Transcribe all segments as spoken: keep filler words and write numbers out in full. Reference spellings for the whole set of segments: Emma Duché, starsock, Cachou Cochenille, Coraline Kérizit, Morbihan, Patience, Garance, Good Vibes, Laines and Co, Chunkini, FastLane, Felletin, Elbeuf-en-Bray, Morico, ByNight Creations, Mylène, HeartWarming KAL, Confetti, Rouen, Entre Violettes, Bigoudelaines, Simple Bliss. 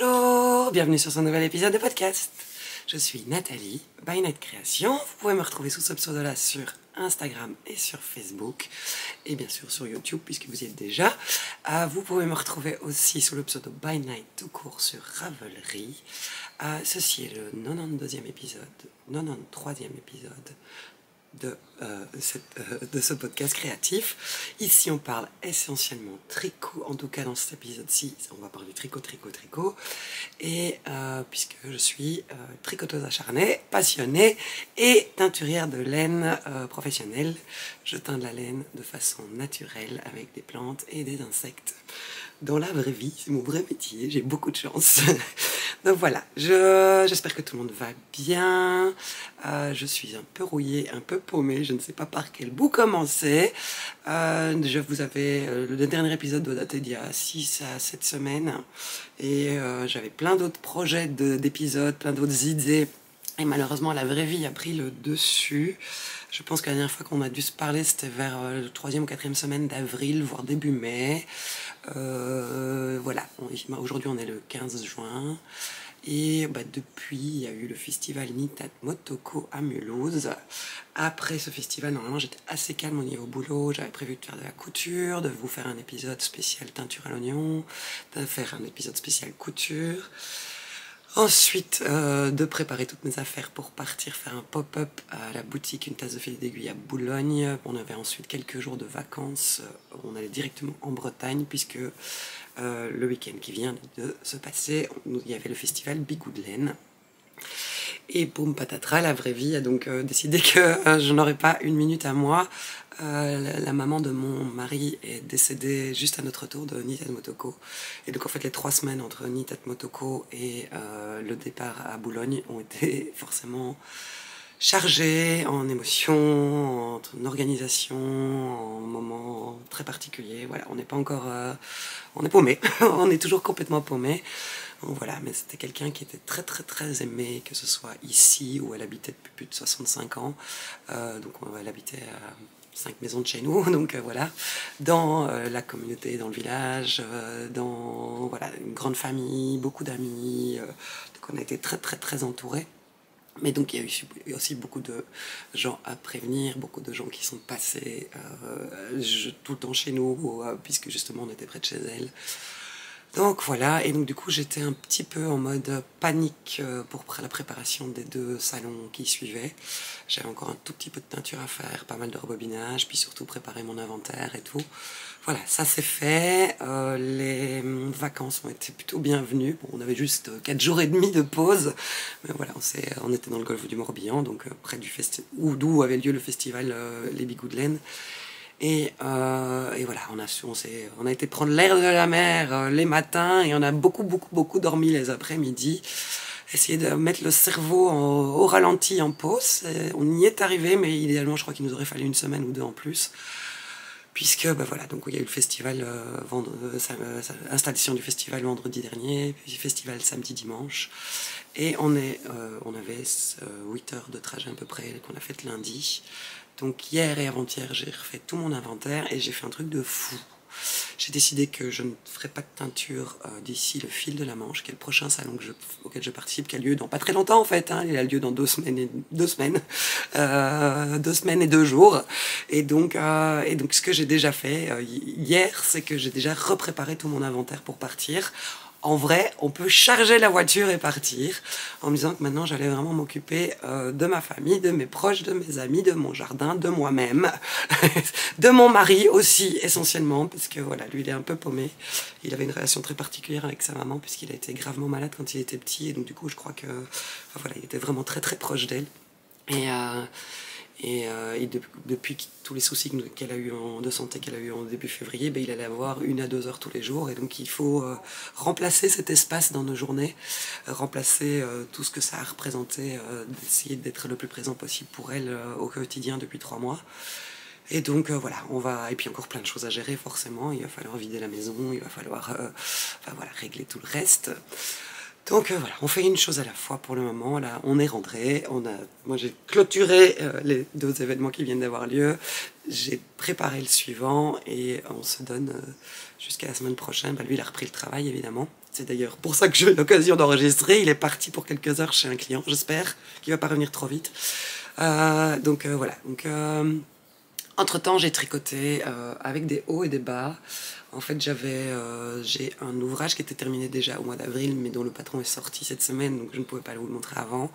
Bonjour, bienvenue sur ce nouvel épisode de podcast. Je suis Nathalie, By Night Creations. Vous pouvez me retrouver sous ce pseudo-là sur Instagram et sur Facebook, et bien sûr sur YouTube puisque vous y êtes déjà. Euh, vous pouvez me retrouver aussi sous le pseudo By Night tout court sur Ravelry. Euh, ceci est le quatre-vingt-douzième épisode, quatre-vingt-treizième épisode de, euh, cette, euh, de ce podcast créatif. Ici on parle essentiellement tricot, en tout cas dans cet épisode-ci on va parler tricot, tricot, tricot, et euh, puisque je suis euh, tricoteuse acharnée, passionnée et teinturière de laine euh, professionnelle. Je teins de la laine de façon naturelle avec des plantes et des insectes dans la vraie vie, c'est mon vrai métier, j'ai beaucoup de chance. Donc voilà, je, j'espère que tout le monde va bien. Euh, je suis un peu rouillée, un peu paumée, je ne sais pas par quel bout commencer. Euh, je vous avais, euh, le dernier épisode doit dater d'il y a six à sept semaines, et euh, j'avais plein d'autres projets d'épisodes, plein d'autres idées. Et malheureusement, la vraie vie a pris le dessus. Je pense que la dernière fois qu'on a dû se parler, c'était vers euh, la troisième ou quatrième semaine d'avril, voire début mai. Euh, voilà, aujourd'hui on est le quinze juin. Et bah, depuis, il y a eu le festival Nitat Motoko à Mulhouse. Après ce festival, normalement j'étais assez calme au niveau boulot. J'avais prévu de faire de la couture, de vous faire un épisode spécial teinture à l'oignon, de faire un épisode spécial couture. Ensuite, euh, de préparer toutes mes affaires pour partir faire un pop-up à la boutique Une Tasse de Fil d'Aiguille à Boulogne. On avait ensuite quelques jours de vacances. On allait directement en Bretagne puisque euh, le week-end qui vient de se passer, il y avait le festival Bigouden. Et boum patatras, la vraie vie a donc euh, décidé que euh, je n'aurais pas une minute à moi. Euh, la, la maman de mon mari est décédée juste à notre tour de Nitat Motoko. Et donc en fait les trois semaines entre Nitat Motoko et euh, le départ à Boulogne ont été forcément chargées en émotions, en, en organisation, en moments très particuliers. Voilà, on n'est pas encore... Euh, on est paumé, on est toujours complètement paumé. Voilà, mais c'était quelqu'un qui était très très très aimé, que ce soit ici où elle habitait depuis plus de soixante-cinq ans, euh, donc elle habitait à cinq maisons de chez nous, donc euh, voilà, dans euh, la communauté, dans le village, euh, dans voilà, une grande famille, beaucoup d'amis, euh, donc on a été très très très entourés. Mais donc il y a eu aussi beaucoup de gens à prévenir, beaucoup de gens qui sont passés euh, je, tout le temps chez nous, euh, puisque justement on était près de chez elle. Donc voilà, et donc du coup j'étais un petit peu en mode panique pour la préparation des deux salons qui suivaient. J'avais encore un tout petit peu de teinture à faire, pas mal de rebobinage, puis surtout préparer mon inventaire et tout. Voilà, ça c'est fait, euh, les vacances ont été plutôt bienvenues. Bon, on avait juste quatre jours et demi de pause, mais voilà, on, on était dans le golfe du Morbihan, donc euh, près du où d'où avait lieu le festival euh, Les Bigoudelaines. Et, euh, et voilà, on a, on, on a été prendre l'air de la mer euh, les matins, et on a beaucoup, beaucoup, beaucoup dormi les après-midi. Essayer de mettre le cerveau en, au ralenti, en pause. Et on y est arrivé, mais idéalement, je crois qu'il nous aurait fallu une semaine ou deux en plus. Puisque, bah voilà, donc il y a eu le festival, euh, vendre, euh, installation du festival vendredi dernier, puis festival samedi dimanche. Et on, est, euh, on avait euh, huit heures de trajet à peu près qu'on a fait lundi. Donc hier et avant-hier, j'ai refait tout mon inventaire et j'ai fait un truc de fou. J'ai décidé que je ne ferai pas de teinture euh, d'ici le Fil de la Manche, qui est le prochain salon que je, auquel je participe, qui a lieu dans pas très longtemps en fait. Hein, il a lieu dans deux semaines et deux semaines, euh, deux semaines et deux jours. Et donc, euh, et donc ce que j'ai déjà fait euh, hier, c'est que j'ai déjà repréparé tout mon inventaire pour partir. En vrai, on peut charger la voiture et partir, en me disant que maintenant j'allais vraiment m'occuper euh, de ma famille, de mes proches, de mes amis, de mon jardin, de moi-même, de mon mari aussi essentiellement, parce que voilà, lui il est un peu paumé, il avait une relation très particulière avec sa maman, puisqu'il a été gravement malade quand il était petit, et donc du coup je crois que, enfin, voilà, il était vraiment très très proche d'elle, et... Euh, Et, euh, et de, depuis tous les soucis qu'elle a eu en, de santé qu'elle a eu en début février, ben, il allait avoir une à deux heures tous les jours. Et donc il faut euh, remplacer cet espace dans nos journées, remplacer euh, tout ce que ça a représenté, euh, d'essayer d'être le plus présent possible pour elle euh, au quotidien depuis trois mois. Et donc euh, voilà, on va... Et puis encore plein de choses à gérer forcément. Il va falloir vider la maison, il va falloir euh, enfin, voilà, régler tout le reste. Donc euh, voilà, on fait une chose à la fois pour le moment. Là, on est rentré. On a, moi, j'ai clôturé euh, les deux événements qui viennent d'avoir lieu. J'ai préparé le suivant et on se donne euh, jusqu'à la semaine prochaine. Bah, lui, il a repris le travail, évidemment. C'est d'ailleurs pour ça que j'ai eu l'occasion d'enregistrer. Il est parti pour quelques heures chez un client, j'espère, qu'il ne va pas revenir trop vite. Euh, donc euh, voilà. Donc, euh, entre-temps, j'ai tricoté euh, avec des hauts et des bas. En fait, j'avais, euh, j'ai un ouvrage qui était terminé déjà au mois d'avril, mais dont le patron est sorti cette semaine, donc je ne pouvais pas vous le montrer avant.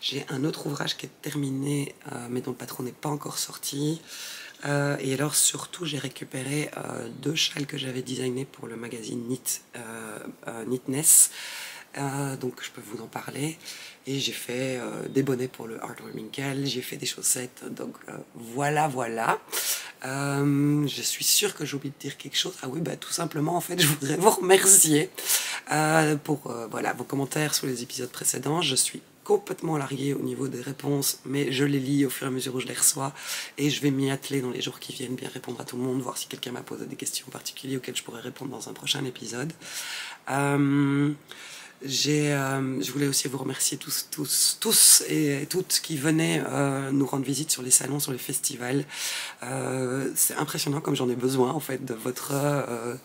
J'ai un autre ouvrage qui est terminé, euh, mais dont le patron n'est pas encore sorti. Euh, et alors, surtout, j'ai récupéré euh, deux châles que j'avais designés pour le magazine Knit, euh, euh, Knitness. Euh, donc je peux vous en parler. Et j'ai fait euh, des bonnets pour le HeartWarming K A L, j'ai fait des chaussettes, donc euh, voilà, voilà. Euh, je suis sûre que j'ai oublié de dire quelque chose. Ah oui, bah tout simplement, en fait, je voudrais vous remercier euh, pour euh, voilà, vos commentaires sur les épisodes précédents. Je suis complètement larguée au niveau des réponses, mais je les lis au fur et à mesure où je les reçois, et je vais m'y atteler dans les jours qui viennent, bien répondre à tout le monde, voir si quelqu'un m'a posé des questions particulières auxquelles je pourrais répondre dans un prochain épisode. Euh... J'ai, euh, je voulais aussi vous remercier tous, tous, tous et toutes qui venaient euh, nous rendre visite sur les salons, sur les festivals. Euh, c'est impressionnant comme j'en ai besoin en fait de votre, euh,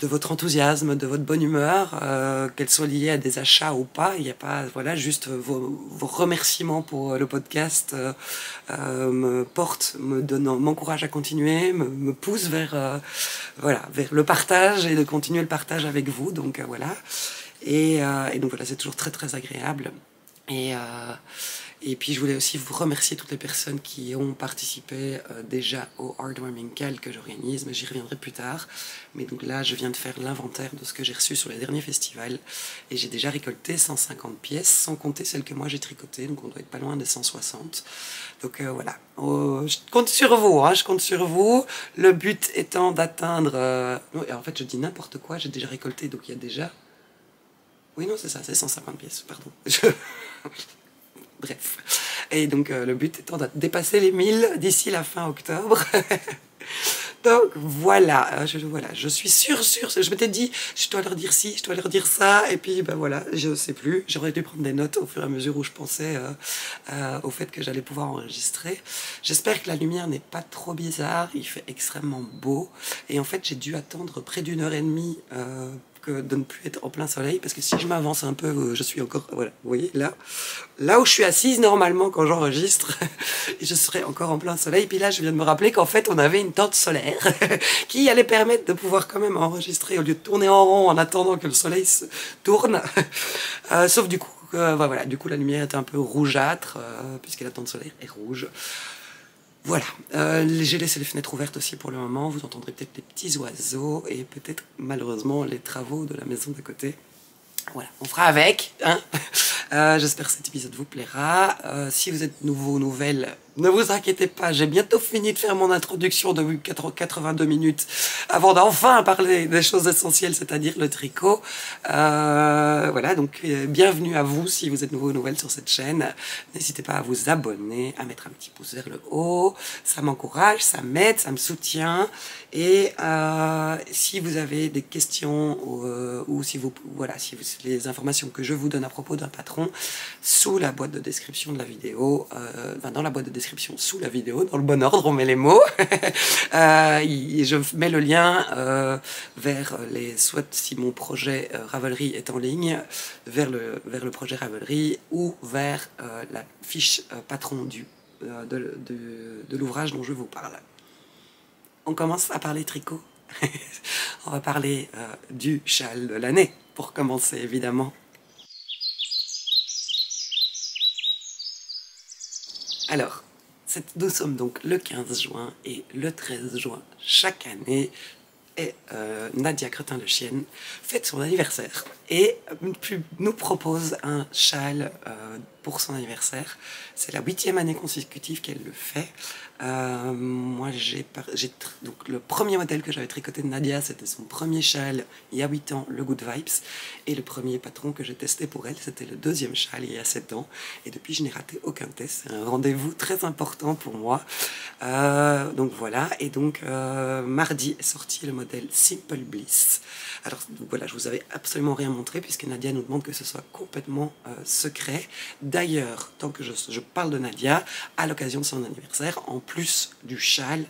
de votre enthousiasme, de votre bonne humeur, euh, qu'elle soit liée à des achats ou pas. Il n'y a pas, voilà, juste vos, vos remerciements pour le podcast euh, euh, me portent, me donne, m'encourage à continuer, me, me pousse vers, euh, voilà, vers le partage et de continuer le partage avec vous. Donc euh, voilà. Et, euh, et donc voilà, c'est toujours très très agréable. Et, euh, et puis je voulais aussi vous remercier toutes les personnes qui ont participé euh, déjà au HeartWarming K A L que j'organise, mais j'y reviendrai plus tard. Mais donc là, je viens de faire l'inventaire de ce que j'ai reçu sur les derniers festivals. Et j'ai déjà récolté cent cinquante pièces, sans compter celles que moi j'ai tricotées, donc on doit être pas loin des cent soixante. Donc euh, voilà, oh, je compte sur vous, hein, je compte sur vous. Le but étant d'atteindre... Euh... En fait, je dis n'importe quoi, j'ai déjà récolté, donc il y a déjà... Oui, non, c'est ça, c'est cent cinquante pièces, pardon. Je... Bref. Et donc, euh, le but étant de dépasser les mille d'ici la fin octobre. Donc, voilà. Je, voilà, je suis sûre, sûre. Je m'étais dit, je dois leur dire ci, je dois leur dire ça. Et puis, ben voilà, je ne sais plus. J'aurais dû prendre des notes au fur et à mesure où je pensais euh, euh, au fait que j'allais pouvoir enregistrer. J'espère que la lumière n'est pas trop bizarre. Il fait extrêmement beau. Et en fait, j'ai dû attendre près d'une heure et demie euh, de ne plus être en plein soleil, parce que si je m'avance un peu, je suis encore, voilà, vous voyez, là, là où je suis assise normalement quand j'enregistre, je serai encore en plein soleil. Puis là, je viens de me rappeler qu'en fait, on avait une tente solaire qui allait permettre de pouvoir quand même enregistrer, au lieu de tourner en rond en attendant que le soleil se tourne, euh, sauf du coup, euh, bah, voilà, du coup, la lumière était un peu rougeâtre, euh, puisque la tente solaire est rouge. Voilà, euh, j'ai laissé les fenêtres ouvertes aussi pour le moment, vous entendrez peut-être des petits oiseaux et peut-être malheureusement les travaux de la maison d'à côté. Voilà, on fera avec, hein. euh, J'espère que cet épisode vous plaira. Euh, si vous êtes nouveau ou nouvelle, ne vous inquiétez pas, j'ai bientôt fini de faire mon introduction de quatre-vingt-deux minutes avant d'enfin parler des choses essentielles, c'est-à-dire le tricot. Euh, voilà, donc euh, bienvenue à vous si vous êtes nouveau ou nouvelle sur cette chaîne. N'hésitez pas à vous abonner, à mettre un petit pouce vers le haut, ça m'encourage, ça m'aide, ça me soutient. Et euh, si vous avez des questions ou, euh, ou si vous voilà, si vous, les informations que je vous donne à propos d'un patron, sous la boîte de description de la vidéo, euh, enfin dans la boîte de description sous la vidéo, dans le bon ordre, on met les mots. euh, et je mets le lien euh, vers les, soit si mon projet euh, Ravelry est en ligne, vers le vers le projet Ravelry ou vers euh, la fiche euh, patron du euh, de, de, de l'ouvrage dont je vous parle. On commence à parler tricot. On va parler euh, du châle de l'année, pour commencer évidemment. Alors, nous sommes donc le quinze juin et le treize juin chaque année, et euh, Nadia Cretin-Lechenne fête son anniversaire et nous propose un châle euh, pour son anniversaire. C'est la huitième année consécutive qu'elle le fait. Euh, moi, j'ai donc le premier modèle que j'avais tricoté de Nadia, c'était son premier châle il y a huit ans, le Good Vibes, et le premier patron que j'ai testé pour elle, c'était le deuxième châle il y a sept ans, et depuis je n'ai raté aucun test. C'est un rendez-vous très important pour moi. Euh, donc voilà, et donc euh, mardi est sorti le modèle Simple Bliss. Alors voilà, je vous avais absolument rien montré puisque Nadia nous demande que ce soit complètement euh, secret. D'ailleurs, tant que je, je parle de Nadia, à l'occasion de son anniversaire, en plus du châle,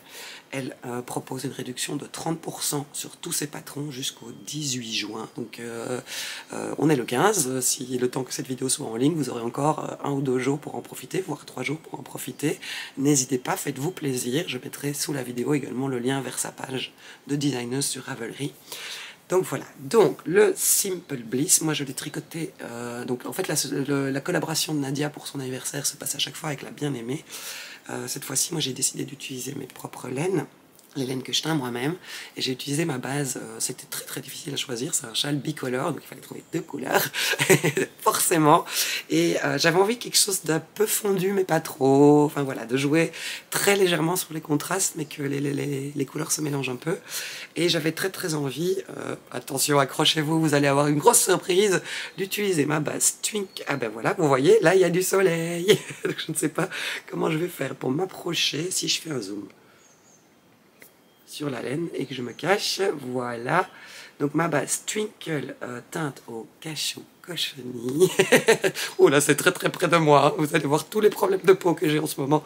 elle euh, propose une réduction de trente pour cent sur tous ses patrons jusqu'au dix-huit juin. Donc euh, euh, on est le quinze, si le temps que cette vidéo soit en ligne, vous aurez encore euh, un ou deux jours pour en profiter, voire trois jours pour en profiter. N'hésitez pas, faites-vous plaisir. Je mettrai sous la vidéo également le lien vers sa page de designeuse sur Ravelry. Donc voilà, donc le Simple Bliss, moi je l'ai tricoté, euh, donc en fait la, le, la collaboration de Nadia pour son anniversaire se passe à chaque fois avec la bien-aimée. Euh, cette fois-ci, moi j'ai décidé d'utiliser mes propres laines, les laines que je teins moi-même, et j'ai utilisé ma base, euh, c'était très très difficile à choisir, c'est un châle bicolore, donc il fallait trouver deux couleurs, forcément, et euh, j'avais envie de quelque chose d'un peu fondu, mais pas trop, enfin voilà, de jouer très légèrement sur les contrastes, mais que les, les, les, les couleurs se mélangent un peu, et j'avais très très envie, euh, attention, accrochez-vous, vous allez avoir une grosse surprise, d'utiliser ma base Twink. Ah ben voilà, vous voyez, là il y a du soleil, donc je ne sais pas comment je vais faire pour m'approcher si je fais un zoom sur la laine et que je me cache, voilà, donc ma base Twinkle euh, teinte au Cachou Cochenille. Oh là, c'est très très près de moi, hein. Vous allez voir tous les problèmes de peau que j'ai en ce moment,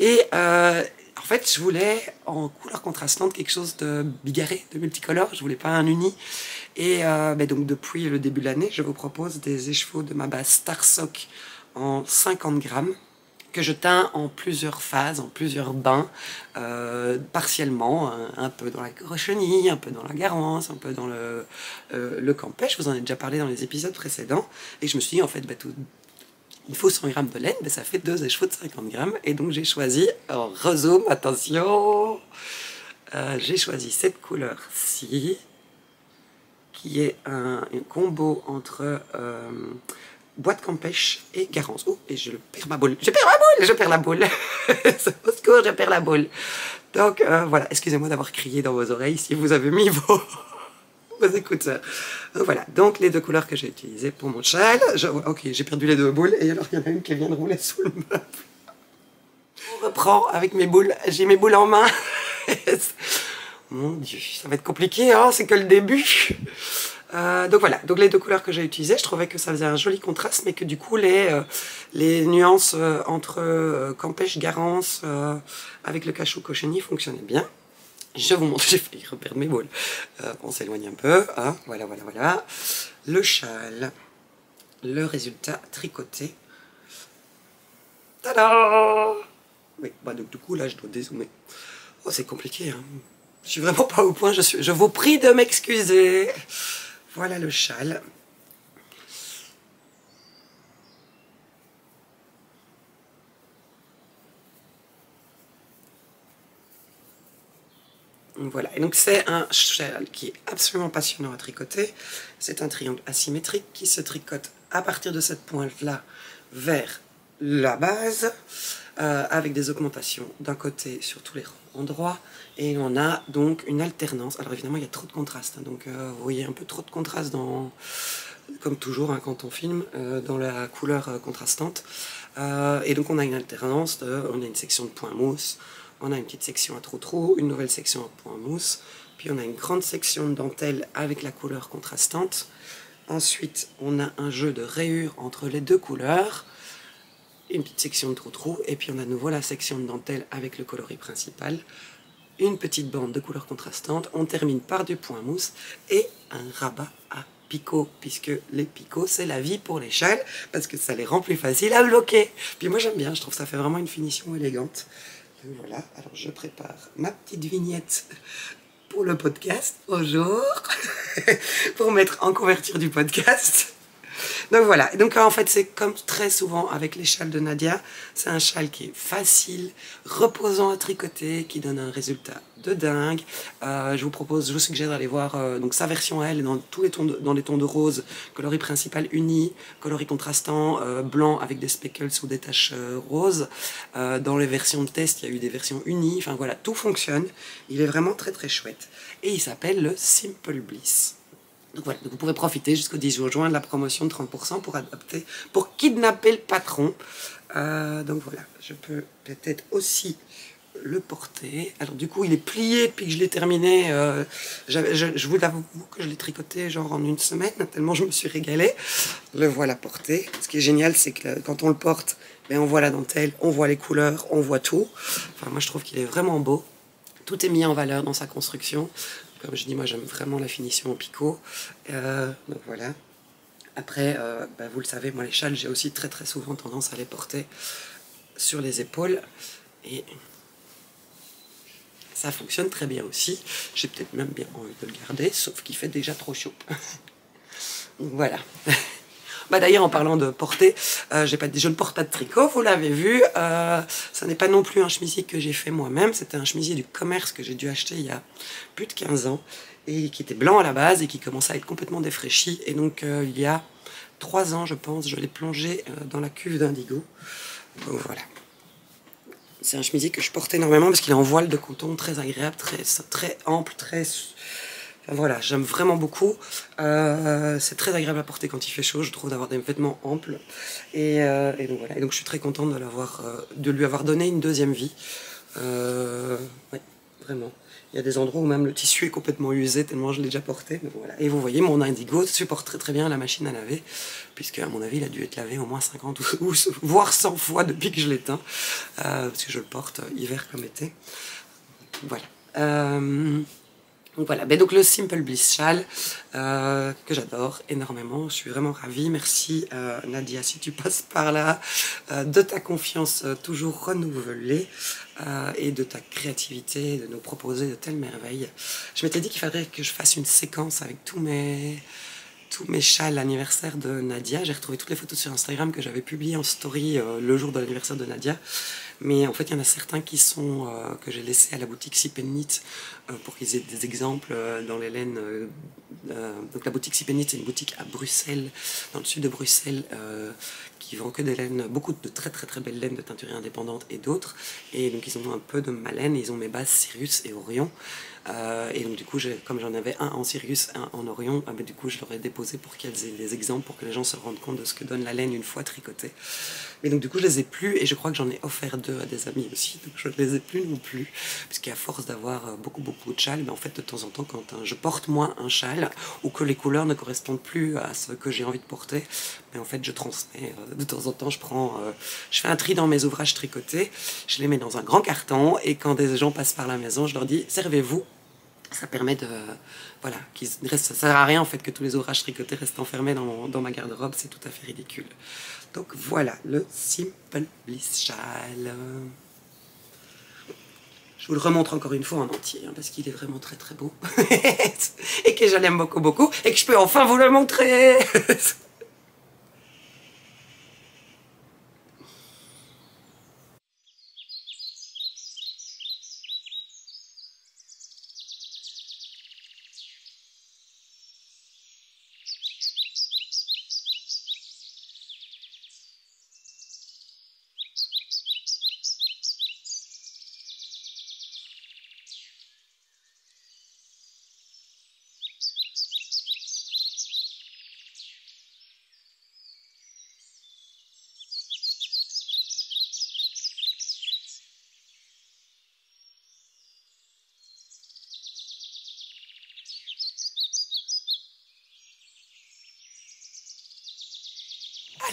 et euh, en fait je voulais en couleur contrastante quelque chose de bigarré, de multicolore, je voulais pas un uni, et euh, bah, donc depuis le début de l'année je vous propose des écheveaux de ma base Starsock en cinquante grammes, que je teins en plusieurs phases, en plusieurs bains, euh, partiellement, un, un peu dans la cochenille, un peu dans la garance, un peu dans le, euh, le campêche, je vous en ai déjà parlé dans les épisodes précédents, et je me suis dit, en fait, bah, tout, il faut cent grammes de laine, bah, ça fait deux écheveaux de cinquante grammes, et donc j'ai choisi, en rezoom, attention, euh, j'ai choisi cette couleur-ci, qui est un, un combo entre... Euh, boîte Campêche et Garance. Oh, et je perds ma boule. Je perds ma boule. Je perds la boule. Au secours, je perds la boule. Donc, euh, voilà. Excusez-moi d'avoir crié dans vos oreilles si vous avez mis vos, vos écouteurs. Donc, voilà. Donc, les deux couleurs que j'ai utilisées pour mon châle. Je... Ok, j'ai perdu les deux boules. Et alors, il y en a une qui vient de rouler sous le meuble. On reprend avec mes boules. J'ai mes boules en main. Mon Dieu, ça va être compliqué, hein. C'est que le début. Euh, donc voilà, donc les deux couleurs que j'ai utilisées, je trouvais que ça faisait un joli contraste, mais que du coup les, euh, les nuances euh, entre euh, Campêche, Garance, euh, avec le Cachou Cochenille fonctionnaient bien. Je vous montre, j'ai failli reperdre mes boules. Euh, on s'éloigne un peu, hein, voilà, voilà, voilà. Le châle, le résultat tricoté. Tada! Oui, bah, donc du coup là je dois dézoomer. Oh, c'est compliqué, hein. Je suis vraiment pas au point, je, suis, je vous prie de m'excuser. Voilà le châle. Voilà, et donc c'est un châle qui est absolument passionnant à tricoter. C'est un triangle asymétrique qui se tricote à partir de cette pointe-là vers la base, euh, avec des augmentations d'un côté sur tous les endroits. Et on a donc une alternance. Alors évidemment, il y a trop de contraste. Hein, donc euh, vous voyez un peu trop de contraste, dans, comme toujours hein, quand on filme, euh, dans la couleur euh, contrastante. Euh, et donc on a une alternance. De, on a une section de points mousse. On a une petite section à trou-trou. Une nouvelle section à points mousse. Puis on a une grande section de dentelle avec la couleur contrastante. Ensuite, on a un jeu de rayures entre les deux couleurs. Une petite section de trou-trou. Et puis on a à nouveau la section de dentelle avec le coloris principal. Une petite bande de couleurs contrastantes, on termine par du point mousse et un rabat à picots, puisque les picots c'est la vie pour les châles, parce que ça les rend plus faciles à bloquer. Puis moi j'aime bien, je trouve que ça fait vraiment une finition élégante. Et voilà, alors je prépare ma petite vignette pour le podcast, au jour, pour mettre en couverture du podcast. Donc voilà, donc en fait c'est comme très souvent avec les châles de Nadia, c'est un châle qui est facile, reposant à tricoter, qui donne un résultat de dingue. Euh, je vous propose, je vous suggère d'aller voir euh, donc sa version à elle dans tous les tons de, dans les tons de rose, coloris principal uni, coloris contrastant, euh, blanc avec des speckles ou des taches euh, roses. Euh, dans les versions de test, il y a eu des versions unies, enfin voilà, tout fonctionne. Il est vraiment très très chouette. Et il s'appelle le Simple Bliss. Donc voilà, donc vous pouvez profiter jusqu'au dix-huit juin de la promotion de trente pour cent pour adapter, pour kidnapper le patron. Euh, donc voilà, je peux peut-être aussi le porter. Alors du coup il est plié puis que je l'ai terminé, euh, je, je vous l'avoue que je l'ai tricoté genre en une semaine tellement je me suis régalée. Le voilà porté, ce qui est génial c'est que quand on le porte, ben, on voit la dentelle, on voit les couleurs, on voit tout. Enfin moi je trouve qu'il est vraiment beau, tout est mis en valeur dans sa construction. Comme je dis, moi j'aime vraiment la finition au picot, euh, donc voilà. Après euh, ben, vous le savez, moi les châles j'ai aussi très très souvent tendance à les porter sur les épaules et ça fonctionne très bien aussi. J'ai peut-être même bien envie de le garder, sauf qu'il fait déjà trop chaud. Donc voilà. Bah d'ailleurs, en parlant de porter, euh, j'ai pas, je ne porte pas de tricot, vous l'avez vu. Euh, ça n'est pas non plus un chemisier que j'ai fait moi-même. C'était un chemisier du commerce que j'ai dû acheter il y a plus de quinze ans, et qui était blanc à la base, et qui commençait à être complètement défraîchi. Et donc, euh, il y a trois ans, je pense, je l'ai plongé euh, dans la cuve d'indigo. Donc voilà. C'est un chemisier que je porte énormément parce qu'il est en voile de coton, très agréable, très, très ample, très... Enfin, voilà, j'aime vraiment beaucoup. Euh, c'est très agréable à porter quand il fait chaud, je trouve, d'avoir des vêtements amples. Et, euh, et donc voilà, et donc je suis très contente de, l'avoir, euh, de lui avoir donné une deuxième vie. Euh, ouais, vraiment. Il y a des endroits où même le tissu est complètement usé, tellement je l'ai déjà porté. Mais voilà. Et vous voyez, mon indigo supporte très très bien la machine à laver, puisque à mon avis, il a dû être lavé au moins cinquante ou voire cent fois depuis que je l'éteins, euh, parce que je le porte euh, hiver comme été. Voilà. Euh, donc voilà, mais donc le Simple Bliss Châle, euh, que j'adore énormément, je suis vraiment ravie. Merci euh, Nadia, si tu passes par là, euh, de ta confiance euh, toujours renouvelée. Euh, et de ta créativité, de nous proposer de telles merveilles. Je m'étais dit qu'il faudrait que je fasse une séquence avec tous mes, tous mes châles anniversaires de Nadia. J'ai retrouvé toutes les photos sur Instagram que j'avais publiées en story euh, le jour de l'anniversaire de Nadia. Mais en fait, il y en a certains qui sont, euh, que j'ai laissés à la boutique Six Pennyt euh, pour qu'ils aient des exemples euh, dans les laines. Euh, euh, donc la boutique Six Pennyt, c'est une boutique à Bruxelles, dans le sud de Bruxelles, euh, qui vend que des laines, beaucoup de très très très belles laines de teinturiers indépendantes et d'autres. Et donc ils ont un peu de ma laine, ils ont mes bases Sirius et Orion. Euh, et donc du coup, comme j'en avais un en Sirius, un en Orion, ah, ben, du coup je leur ai déposé pour qu'elles aient des exemples, pour que les gens se rendent compte de ce que donne la laine une fois tricotée. Mais donc du coup je les ai plus et je crois que j'en ai offert deux à des amis aussi, donc je ne les ai plus non plus, puisqu'à force d'avoir beaucoup beaucoup de châles, mais en fait de temps en temps quand je porte moins un châle, ou que les couleurs ne correspondent plus à ce que j'ai envie de porter, mais en fait je transmets, de temps en temps je prends, je fais un tri dans mes ouvrages tricotés, je les mets dans un grand carton, et quand des gens passent par la maison, je leur dis servez-vous. Ça permet de... Voilà, qu'ils restent, ça sert à rien en fait que tous les ouvrages tricotés restent enfermés dans, mon, dans ma garde-robe, c'est tout à fait ridicule. Donc voilà, le Simple Bliss Châle. Je vous le remontre encore une fois en entier, hein, parce qu'il est vraiment très très beau. Et que je l'aime beaucoup beaucoup, et que je peux enfin vous le montrer.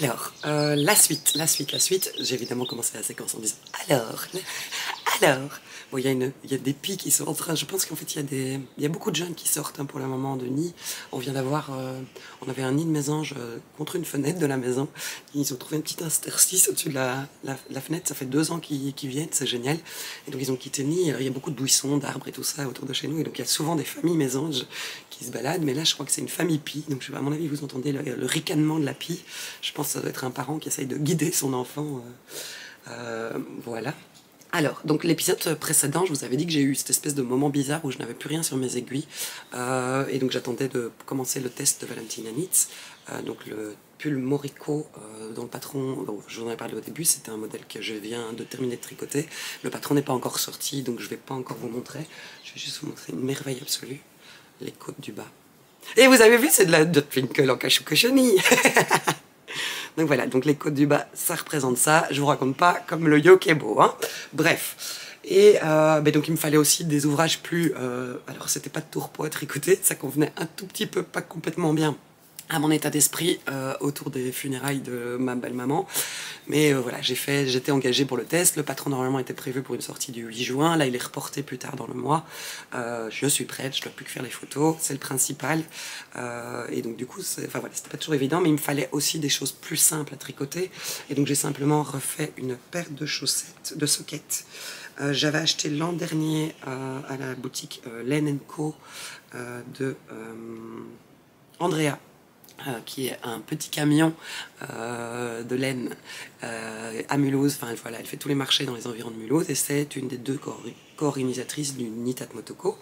Alors, euh, la suite, la suite, la suite, j'ai évidemment commencé la séquence en disant « Alors, Alors, bon, il y a une, il y a des pics qui sont en train. Je pense qu'en fait, il y a des, il y a beaucoup de jeunes qui sortent hein, pour le moment de nids. On vient d'avoir, euh, on avait un nid de mésange euh, contre une fenêtre de la maison. Ils ont trouvé un petit interstice au-dessus de la, la, la fenêtre. Ça fait deux ans qu'ils qu'ils viennent, c'est génial. Et donc ils ont quitté le nid. Il y a beaucoup de buissons, d'arbres et tout ça autour de chez nous. Et donc il y a souvent des familles mésanges qui se baladent. Mais là, je crois que c'est une famille pie. Donc je sais pas, à mon avis, vous entendez le, le ricanement de la pie. Je pense que ça doit être un parent qui essaye de guider son enfant. Euh, euh, voilà. Alors, donc l'épisode précédent, je vous avais dit que j'ai eu cette espèce de moment bizarre où je n'avais plus rien sur mes aiguilles. Euh, et donc j'attendais de commencer le test de Valentina Knits. Euh, donc le pull Morico euh, dont le patron, donc, je vous en ai parlé au début, c'était un modèle que je viens de terminer de tricoter. Le patron n'est pas encore sorti, donc je ne vais pas encore vous montrer. Je vais juste vous montrer une merveille absolue, les côtes du bas. Et vous avez vu, c'est de la de Twink en Cachou Cochenille. Donc voilà, donc les côtes du bas, ça représente ça. Je vous raconte pas comme le yo qui est beau, hein. Bref. Et euh, ben donc il me fallait aussi des ouvrages plus... Euh, alors c'était pas de tourpeau à tricoter, ça convenait un tout petit peu, pas complètement bien à mon état d'esprit euh, autour des funérailles de ma belle-maman. Mais euh, voilà, j'ai fait, j'étais engagée pour le test. Le patron normalement était prévu pour une sortie du huit juin. Là, il est reporté plus tard dans le mois. Euh, je suis prête, je ne dois plus que faire les photos. C'est le principal. Euh, et donc du coup, enfin voilà, c'était pas toujours évident, mais il me fallait aussi des choses plus simples à tricoter. Et donc j'ai simplement refait une paire de chaussettes, de soquettes. Euh, j'avais acheté l'an dernier euh, à la boutique euh, Laine and Co euh, de euh, Andrea. Euh, qui est un petit camion euh, de laine euh, à Mulhouse, enfin voilà, elle fait tous les marchés dans les environs de Mulhouse et c'est une des deux co-organisatrices du Nitat Motoko.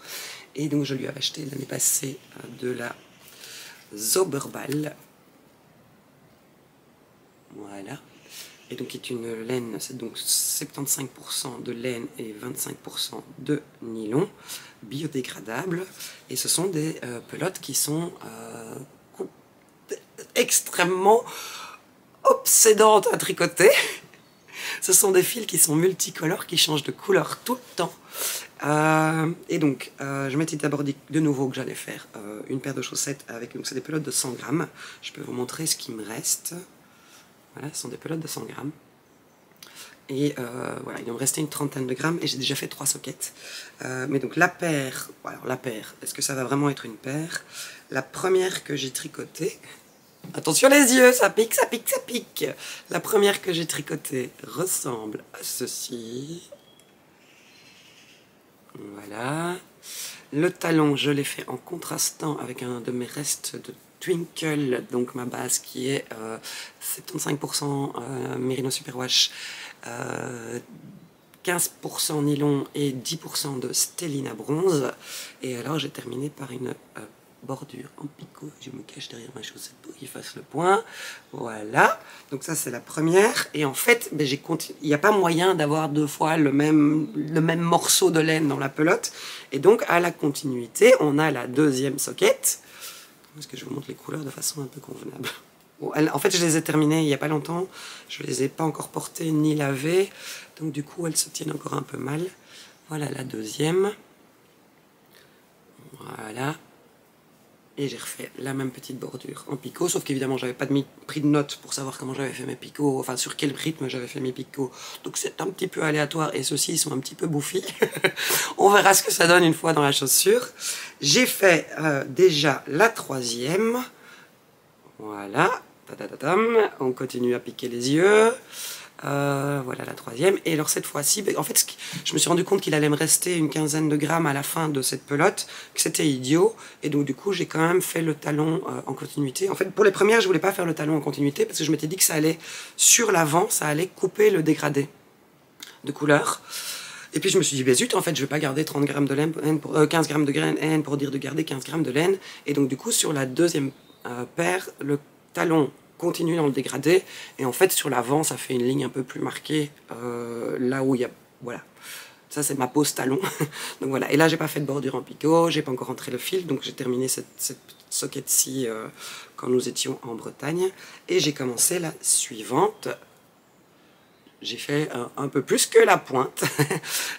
Et donc je lui avais acheté l'année passée euh, de la Zauberball. Voilà. Et donc c'est une laine, c'est donc soixante-quinze pour cent de laine et vingt-cinq pour cent de nylon biodégradable. Et ce sont des euh, pelotes qui sont... Euh, extrêmement obsédante à tricoter. Ce sont des fils qui sont multicolores, qui changent de couleur tout le temps. Euh, et donc, euh, je m'étais d'abord dit de nouveau que j'allais faire euh, une paire de chaussettes avec, donc c'est des pelotes de cent grammes. Je peux vous montrer ce qui me reste. Voilà, ce sont des pelotes de cent grammes. Et euh, voilà, il me restait une trentaine de grammes et j'ai déjà fait trois soquettes. Euh, mais donc la paire, alors la paire, est-ce que ça va vraiment être une paire? La première que j'ai tricotée, attention les yeux, ça pique, ça pique, ça pique. La première que j'ai tricotée ressemble à ceci. Voilà. Le talon, je l'ai fait en contrastant avec un de mes restes de Twinkle, donc ma base qui est euh, soixante-quinze pour cent euh, Merino Superwash, euh, quinze pour cent nylon et dix pour cent de Stellina bronze. Et alors j'ai terminé par une euh, bordure en picot. Je me cache derrière ma chaussette pour qu'il fasse le point. Voilà, donc ça c'est la première. Et en fait, ben, j'ai continu... il n'y a pas moyen d'avoir deux fois le même, le même morceau de laine dans la pelote. Et donc à la continuité, on a la deuxième soquette. Parce que je vous montre les couleurs de façon un peu convenable. Bon, elles, en fait, je les ai terminées il n'y a pas longtemps. Je ne les ai pas encore portées ni lavées. Donc du coup, elles se tiennent encore un peu mal. Voilà la deuxième. Voilà. Et j'ai refait la même petite bordure en picot. Sauf qu'évidemment, je n'avais pas de pris de notes pour savoir comment j'avais fait mes picots. Enfin, sur quel rythme j'avais fait mes picots. Donc c'est un petit peu aléatoire. Et ceux-ci, ils sont un petit peu bouffis. On verra ce que ça donne une fois dans la chaussure. J'ai fait euh, déjà la troisième. Voilà. Ta-ta-ta-tam. On continue à piquer les yeux. Euh, voilà la troisième. Et alors cette fois-ci, en fait, je me suis rendu compte qu'il allait me rester une quinzaine de grammes à la fin de cette pelote, que c'était idiot. Et donc du coup, j'ai quand même fait le talon euh, en continuité. En fait, pour les premières, je voulais pas faire le talon en continuité parce que je m'étais dit que ça allait sur l'avant, ça allait couper le dégradé de couleur. Et puis je me suis dit, bah zut, en fait, je vais pas garder trente grammes de laine, pour, euh, quinze grammes de laine pour dire de garder quinze grammes de laine. Et donc du coup, sur la deuxième euh, paire, le talon continue dans le dégradé, et en fait sur l'avant ça fait une ligne un peu plus marquée euh, là où il y a, voilà, ça c'est ma pose talon. Donc voilà, et là j'ai pas fait de bordure en picot, j'ai pas encore rentré le fil, donc j'ai terminé cette, cette soquette-ci euh, quand nous étions en Bretagne, et j'ai commencé la suivante. J'ai fait un, un peu plus que la pointe.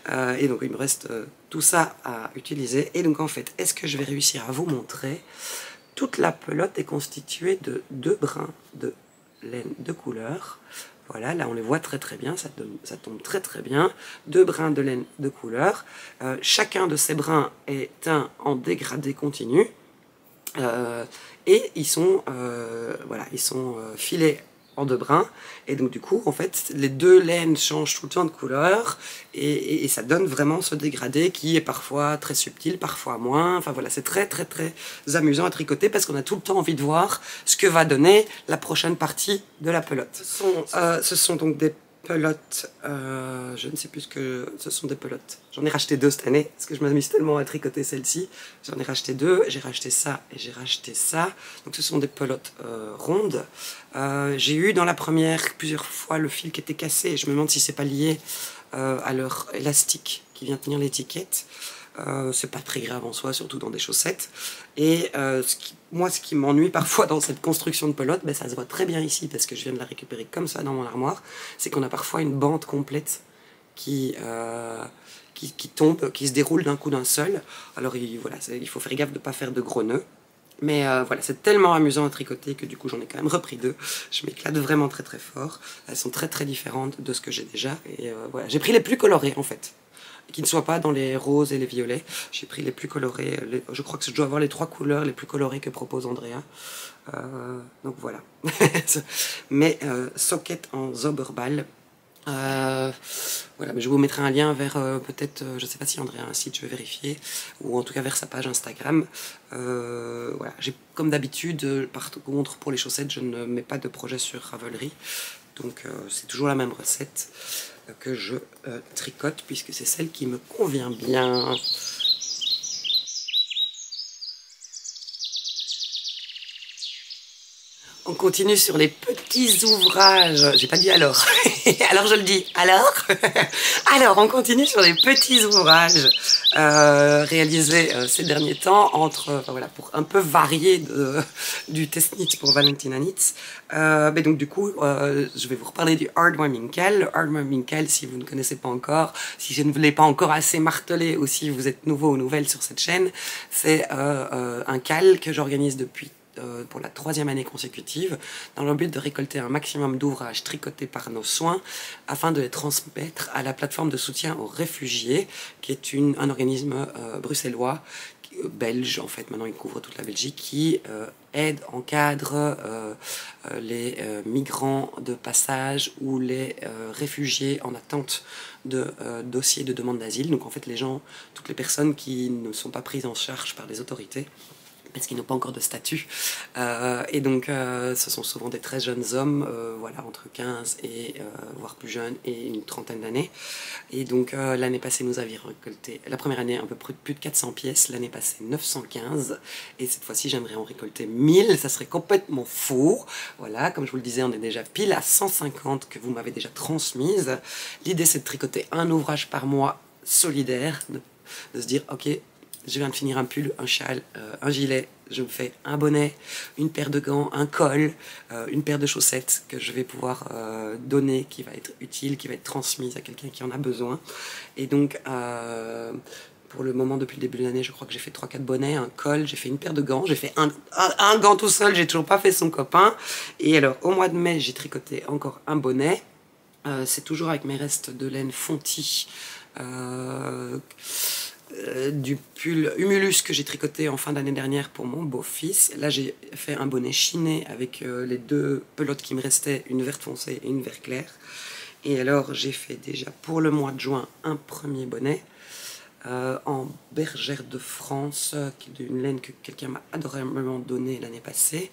euh, et donc il me reste euh, tout ça à utiliser, et donc en fait, est-ce que je vais réussir à vous montrer? Toute la pelote est constituée de deux brins de laine de couleur. Voilà, là on les voit très très bien, ça, donne, ça tombe très très bien. Deux brins de laine de couleur. Euh, chacun de ces brins est teint en dégradé continu. Euh, et ils sont, euh, voilà, ils sont euh, filés en deux brins. Et donc du coup, en fait, les deux laines changent tout le temps de couleur. Et, et, et ça donne vraiment ce dégradé qui est parfois très subtil, parfois moins. Enfin voilà, c'est très très très amusant à tricoter parce qu'on a tout le temps envie de voir ce que va donner la prochaine partie de la pelote. Ce sont, euh, ce sont donc des pelotes, euh, je ne sais plus ce que... Ce sont des pelotes. J'en ai racheté deux cette année, parce que je m'amuse tellement à tricoter celle-ci. J'en ai racheté deux, j'ai racheté ça et j'ai racheté ça. Donc ce sont des pelotes euh, rondes. Euh, j'ai eu dans la première plusieurs fois le fil qui était cassé, et je me demande si c'est pas lié euh, à leur élastique qui vient tenir l'étiquette. Euh, c'est pas très grave en soi, surtout dans des chaussettes. Et euh, ce qui, moi, ce qui m'ennuie parfois dans cette construction de pelote, ben, ça se voit très bien ici parce que je viens de la récupérer comme ça dans mon armoire, c'est qu'on a parfois une bande complète qui, euh, qui, qui tombe, qui se déroule d'un coup d'un seul. Alors il, voilà, il faut faire gaffe de ne pas faire de gros nœuds. Mais euh, voilà, c'est tellement amusant à tricoter que du coup j'en ai quand même repris deux. Je m'éclate vraiment très très fort. Elles sont très très différentes de ce que j'ai déjà. Et euh, voilà, j'ai pris les plus colorées en fait. Qui ne soit pas dans les roses et les violets. J'ai pris les plus colorés. Les, je crois que je dois avoir les trois couleurs les plus colorées que propose Andrea. Euh, donc voilà. Mais euh, socket en Zauberball. Euh, voilà, mais je vous mettrai un lien vers euh, peut-être, euh, je ne sais pas si Andrea a un site, je vais vérifier, ou en tout cas vers sa page Instagram. Euh, voilà, j'ai comme d'habitude, par contre pour les chaussettes, je ne mets pas de projet sur Ravelry. Donc euh, c'est toujours la même recette euh, que je euh, tricote puisque c'est celle qui me convient bien. On continue sur les petits ouvrages. J'ai pas dit alors. Alors je le dis. Alors Alors on continue sur les petits ouvrages euh, réalisés euh, ces derniers temps entre euh, enfin, voilà, pour un peu varier de, du test knit pour Valentina Knits. Euh, mais donc du coup, euh, je vais vous reparler du HeartWarming K A L. Le HeartWarming K A L, si vous ne connaissez pas encore, si je ne vous l'ai pas encore assez martelé ou si vous êtes nouveau ou nouvelle sur cette chaîne, c'est euh, euh, un K A L que j'organise depuis Euh, pour la troisième année consécutive, dans le but de récolter un maximum d'ouvrages tricotés par nos soins, afin de les transmettre à la plateforme de soutien aux réfugiés, qui est une, un organisme euh, bruxellois, qui, euh, belge en fait, maintenant il couvre toute la Belgique, qui euh, aide, encadre euh, euh, les euh, migrants de passage ou les euh, réfugiés en attente de euh, dossiers de demande d'asile, donc en fait les gens, toutes les personnes qui ne sont pas prises en charge par les autorités, parce qu'ils n'ont pas encore de statut. Euh, et donc, euh, ce sont souvent des très jeunes hommes, euh, voilà, entre quinze et, euh, voire plus jeunes, et une trentaine d'années. Et donc, euh, l'année passée, nous avions récolté, la première année, un peu plus de quatre cents pièces, l'année passée, neuf cent quinze. Et cette fois-ci, j'aimerais en récolter mille, ça serait complètement fou. Voilà, comme je vous le disais, on est déjà pile à cent cinquante que vous m'avez déjà transmises. L'idée, c'est de tricoter un ouvrage par mois solidaire, de, de se dire, ok, je viens de finir un pull, un châle, euh, un gilet, je me fais un bonnet, une paire de gants, un col, euh, une paire de chaussettes que je vais pouvoir euh, donner, qui va être utile, qui va être transmise à quelqu'un qui en a besoin. Et donc, euh, pour le moment, depuis le début de l'année, je crois que j'ai fait trois quatre bonnets, un col, j'ai fait une paire de gants, j'ai fait un, un, un gant tout seul, j'ai toujours pas fait son copain. Et alors, au mois de mai, j'ai tricoté encore un bonnet. Euh, c'est toujours avec mes restes de laine Fonti. Euh... Euh, du pull Humulus que j'ai tricoté en fin d'année dernière pour mon beau-fils. Là, j'ai fait un bonnet chiné avec euh, les deux pelotes qui me restaient, une verte foncée et une vert clair. Et alors, j'ai fait déjà pour le mois de juin un premier bonnet euh, en bergère de France, euh, d'une laine que quelqu'un m'a adorablement donnée l'année passée.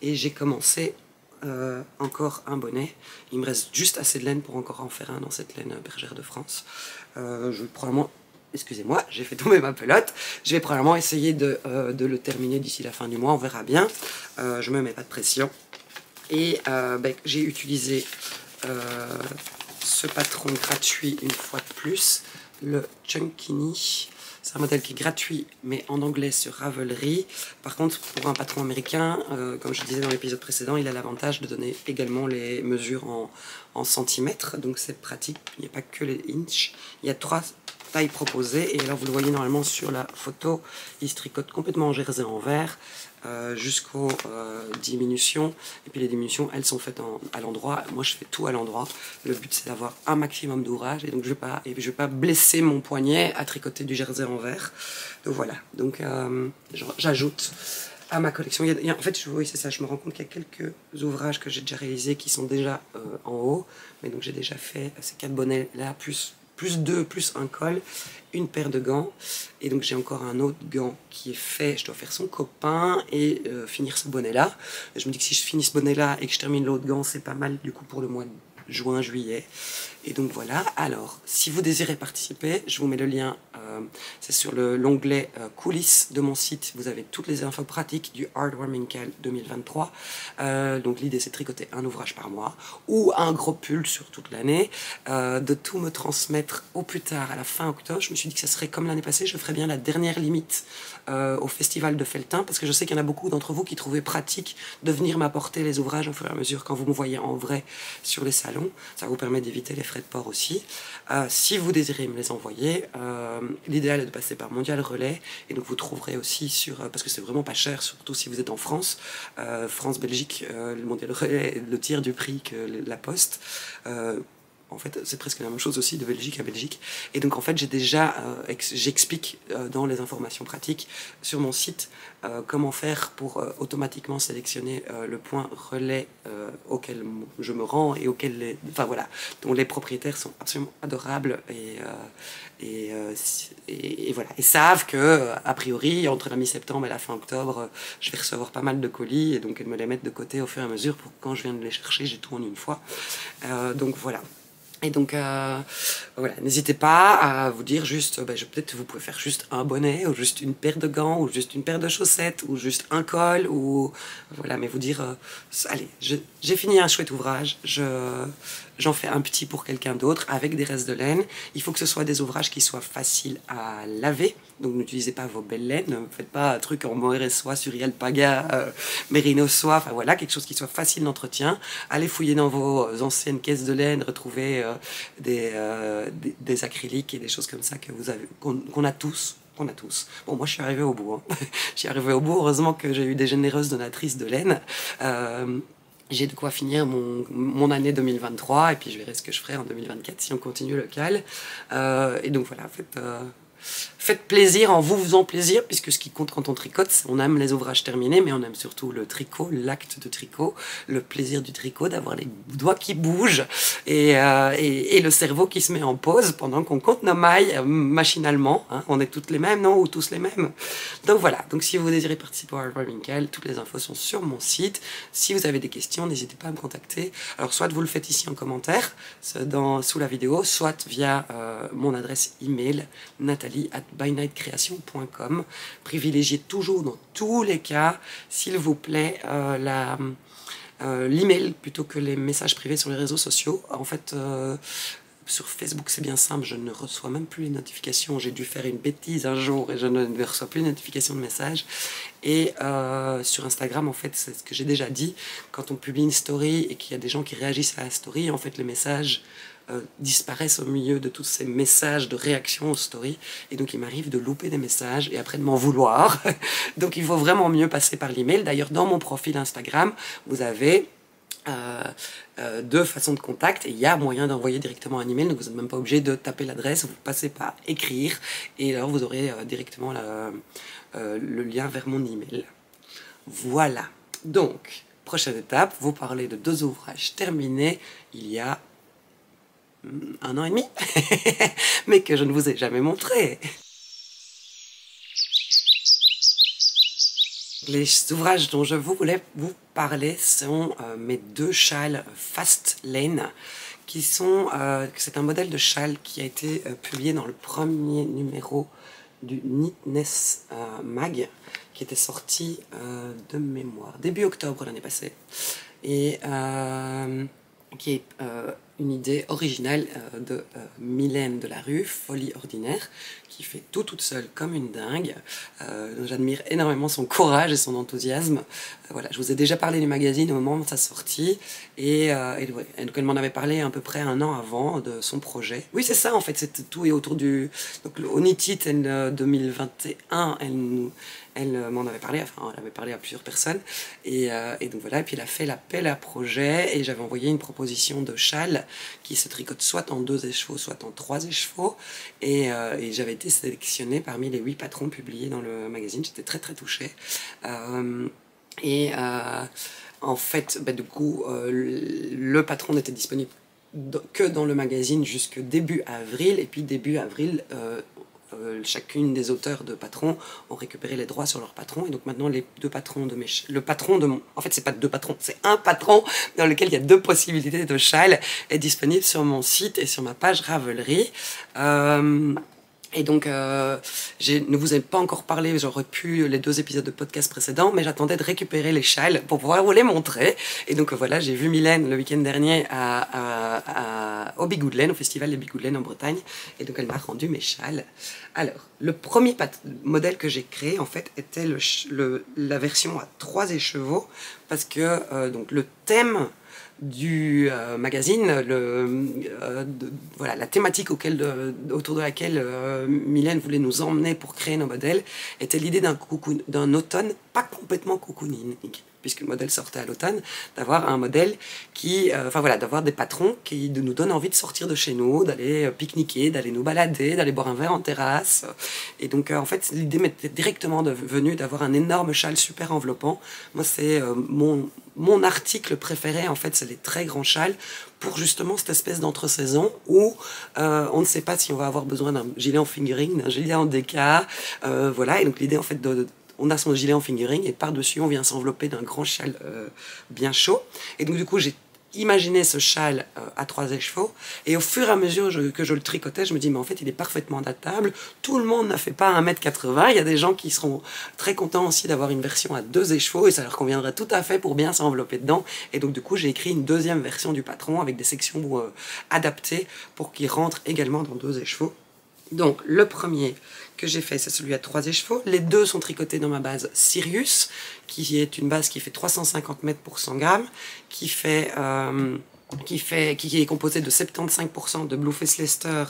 Et j'ai commencé euh, encore un bonnet. Il me reste juste assez de laine pour encore en faire un dans cette laine bergère de France. Euh, je vais probablement... Excusez-moi, j'ai fait tomber ma pelote. Je vais probablement essayer de, euh, de le terminer d'ici la fin du mois, on verra bien. Euh, je me mets pas de pression. Et euh, ben, j'ai utilisé euh, ce patron gratuit une fois de plus, le Chunkini. C'est un modèle qui est gratuit, mais en anglais sur Ravelry. Par contre, pour un patron américain, euh, comme je disais dans l'épisode précédent, il a l'avantage de donner également les mesures en, en centimètres. Donc c'est pratique, il n'y a pas que les inches. Il y a trois... taille proposée. Et là, vous le voyez normalement sur la photo, il se tricote complètement en jersey en vert euh, jusqu'aux euh, diminutions. Et puis les diminutions, elles sont faites en, à l'endroit. Moi, je fais tout à l'endroit. Le but, c'est d'avoir un maximum d'ouvrage. Et donc, je ne vais pas, et je vais pas blesser mon poignet à tricoter du jersey en vert. Donc, voilà. Donc, euh, j'ajoute à ma collection. Il y a, il y a, en fait, je, oui, c'est ça, je me rends compte qu'il y a quelques ouvrages que j'ai déjà réalisés qui sont déjà euh, en haut. Mais donc, j'ai déjà fait ces quatre bonnets-là, plus plus deux, plus un col, une paire de gants. Et donc, j'ai encore un autre gant qui est fait. Je dois faire son copain et euh, finir ce bonnet-là. Je me dis que si je finis ce bonnet-là et que je termine l'autre gant, c'est pas mal, du coup, pour le mois de juin, juillet. Et donc, voilà. Alors, si vous désirez participer, je vous mets le lien. Euh, c'est sur l'onglet euh, coulisses de mon site. Vous avez toutes les infos pratiques du HeartWarming K A L deux mille vingt-trois. Euh, donc, l'idée, c'est de tricoter un ouvrage par mois ou un gros pull sur toute l'année. Euh, de tout me transmettre au plus tard, à la fin octobre. Je me suis dit que ça serait comme l'année passée. Je ferais bien la dernière limite euh, au festival de Felletin, parce que je sais qu'il y en a beaucoup d'entre vous qui trouvaient pratique de venir m'apporter les ouvrages au fur et à mesure quand vous me voyez en vrai sur les salons. Ça vous permet d'éviter les frais de port aussi. Euh, si vous désirez me les envoyer, euh, l'idéal est de passer par Mondial Relais, et donc vous trouverez aussi sur, euh, parce que c'est vraiment pas cher, surtout si vous êtes en France, euh, France, Belgique, euh, le Mondial Relais est le tiers du prix que la Poste. Euh, En fait, c'est presque la même chose aussi de Belgique à Belgique. Et donc, en fait, j'ai déjà, euh, j'explique euh, dans les informations pratiques sur mon site euh, comment faire pour euh, automatiquement sélectionner euh, le point relais euh, auquel je me rends et auquel les, enfin voilà, dont les propriétaires sont absolument adorables et euh, et, euh, et, et voilà, et savent que a priori entre la mi-septembre et la fin octobre, je vais recevoir pas mal de colis, et donc ils me les mettent de côté au fur et à mesure pour que quand je viens de les chercher, j'ai tout en une fois. Euh, donc voilà. Et donc, euh, voilà, n'hésitez pas à vous dire juste, ben, peut-être vous pouvez faire juste un bonnet, ou juste une paire de gants, ou juste une paire de chaussettes, ou juste un col, ou voilà, mais vous dire, euh, allez, j'ai fini un chouette ouvrage, je, j'en fais un petit pour quelqu'un d'autre, avec des restes de laine. Il faut que ce soit des ouvrages qui soient faciles à laver, donc n'utilisez pas vos belles laines, ne faites pas un truc en mohair soie, suri alpaga, euh, mérino soie, enfin voilà, quelque chose qui soit facile d'entretien. Allez fouiller dans vos anciennes caisses de laine, retrouvez... Euh, Des, euh, des, des acryliques et des choses comme ça que vous avez, qu'on qu'on a tous, qu'on a tous. Bon, moi, je suis arrivée au bout. Hein. Je suis arrivée au bout. Heureusement que j'ai eu des généreuses donatrices de laine. Euh, j'ai de quoi finir mon, mon année deux mille vingt-trois, et puis je verrai ce que je ferai en deux mille vingt-quatre si on continue le K A L. Euh, et donc voilà, en fait... Euh Faites plaisir en vous faisant plaisir, puisque ce qui compte quand on tricote, on aime les ouvrages terminés, mais on aime surtout le tricot, l'acte de tricot, le plaisir du tricot, d'avoir les doigts qui bougent et, euh, et, et le cerveau qui se met en pause pendant qu'on compte nos mailles machinalement. Hein. On est toutes les mêmes, non? Ou tous les mêmes? Donc voilà, donc si vous désirez participer à HeartWarming K A L, toutes les infos sont sur mon site. Si vous avez des questions, n'hésitez pas à me contacter. Alors soit vous le faites ici en commentaire, dans, sous la vidéo, soit via euh, mon adresse email, Nathalie at by night creations point com. Privilégiez toujours, dans tous les cas, s'il vous plaît, euh, la... Euh, l'email plutôt que les messages privés sur les réseaux sociaux. En fait, euh, sur Facebook, c'est bien simple, je ne reçois même plus les notifications. J'ai dû faire une bêtise un jour et je ne reçois plus les notifications de messages. Et euh, sur Instagram, en fait, c'est ce que j'ai déjà dit, quand on publie une story et qu'il y a des gens qui réagissent à la story, en fait, les messages Euh, disparaissent au milieu de tous ces messages de réaction aux stories, et donc il m'arrive de louper des messages et après de m'en vouloir. Donc il vaut vraiment mieux passer par l'email. D'ailleurs, dans mon profil Instagram, vous avez Euh, euh, deux façons de contact, et il y a moyen d'envoyer directement un email, donc vous n'êtes même pas obligé de taper l'adresse, vous passez par écrire, et alors vous aurez euh, directement la, euh, le lien vers mon email. Voilà, donc prochaine étape, vous parlez de deux ouvrages terminés il y a un an et demi, mais que je ne vous ai jamais montré. Les ouvrages dont je voulais vous parler sont euh, mes deux châles Fast Lane, qui sont, euh, c'est un modèle de châle qui a été euh, publié dans le premier numéro du Knitness euh, Mag, qui était sorti euh, de mémoire début octobre l'année passée, et euh, qui est euh, une idée originale euh, de euh, Mylène de la rue, Folie Ordinaire, qui fait tout toute seule comme une dingue. Euh, J'admire énormément son courage et son enthousiasme. Euh, voilà, je vous ai déjà parlé du magazine au moment de sa sortie, et, euh, et ouais, elle m'en avait parlé à peu près un an avant de son projet. Oui, c'est ça en fait, c'est tout et autour du... Donc au Nitit deux mille vingt et un, elle nous... Elle m'en avait parlé, enfin elle avait parlé à plusieurs personnes, et, euh, et donc voilà, et puis elle a fait l'appel à projet, et j'avais envoyé une proposition de châle qui se tricote soit en deux échevaux, soit en trois échevaux, et, euh, et j'avais été sélectionnée parmi les huit patrons publiés dans le magazine, j'étais très très touchée, euh, et euh, en fait, bah, du coup, euh, le patron n'était disponible que dans le magazine jusque début avril, et puis début avril, euh, Euh, chacune des auteurs de patrons ont récupéré les droits sur leur patron, et donc maintenant les deux patrons de mes le patron de mon en fait c'est pas deux patrons, c'est un patron dans lequel il y a deux possibilités de châle est disponible sur mon site et sur ma page Ravelry. Euh... Et donc, euh, je ne vous ai pas encore parlé, j'aurais pu les deux épisodes de podcast précédents, mais j'attendais de récupérer les châles pour pouvoir vous les montrer. Et donc euh, voilà, j'ai vu Mylène le week-end dernier à, à, à, au Bigouden, au festival des Bigouden en Bretagne, et donc elle m'a rendu mes châles. Alors, le premier modèle que j'ai créé, en fait, était le, le, la version à trois écheveaux, parce que euh, donc, le thème... du euh, magazine, le, euh, de, voilà, la thématique auquel de, autour de laquelle euh, Mylène voulait nous emmener pour créer nos modèles était l'idée d'un d'un automne pas complètement cocooning, puisque le modèle sortait à l'automne, d'avoir un modèle qui, euh, enfin voilà, d'avoir des patrons qui nous donnent envie de sortir de chez nous, d'aller pique-niquer, d'aller nous balader, d'aller boire un verre en terrasse. Et donc, euh, en fait, l'idée m'était directement venue d'avoir un énorme châle super enveloppant. Moi, c'est euh, mon, mon article préféré, en fait, c'est les très grands châles, pour justement cette espèce d'entre-saison où euh, on ne sait pas si on va avoir besoin d'un gilet en fingering, d'un gilet en déca, euh, voilà. Et donc, l'idée, en fait, de, de on a son gilet en fingering et par-dessus, on vient s'envelopper d'un grand châle euh, bien chaud. Et donc, du coup, j'ai imaginé ce châle euh, à trois écheveaux. Et au fur et à mesure je, que je le tricotais, je me dis, mais en fait, il est parfaitement adaptable. Tout le monde n'a fait pas un mètre quatre-vingts. Il y a des gens qui seront très contents aussi d'avoir une version à deux écheveaux et ça leur conviendrait tout à fait pour bien s'envelopper dedans. Et donc, du coup, j'ai écrit une deuxième version du patron avec des sections euh, adaptées pour qu'il rentre également dans deux écheveaux. Donc, le premier que j'ai fait, c'est celui à trois écheveaux. Les deux sont tricotés dans ma base Sirius, qui est une base qui fait trois cent cinquante mètres pour cent grammes, qui fait... Euh Qui, fait, qui est composé de soixante-quinze pour cent de Blueface Leicester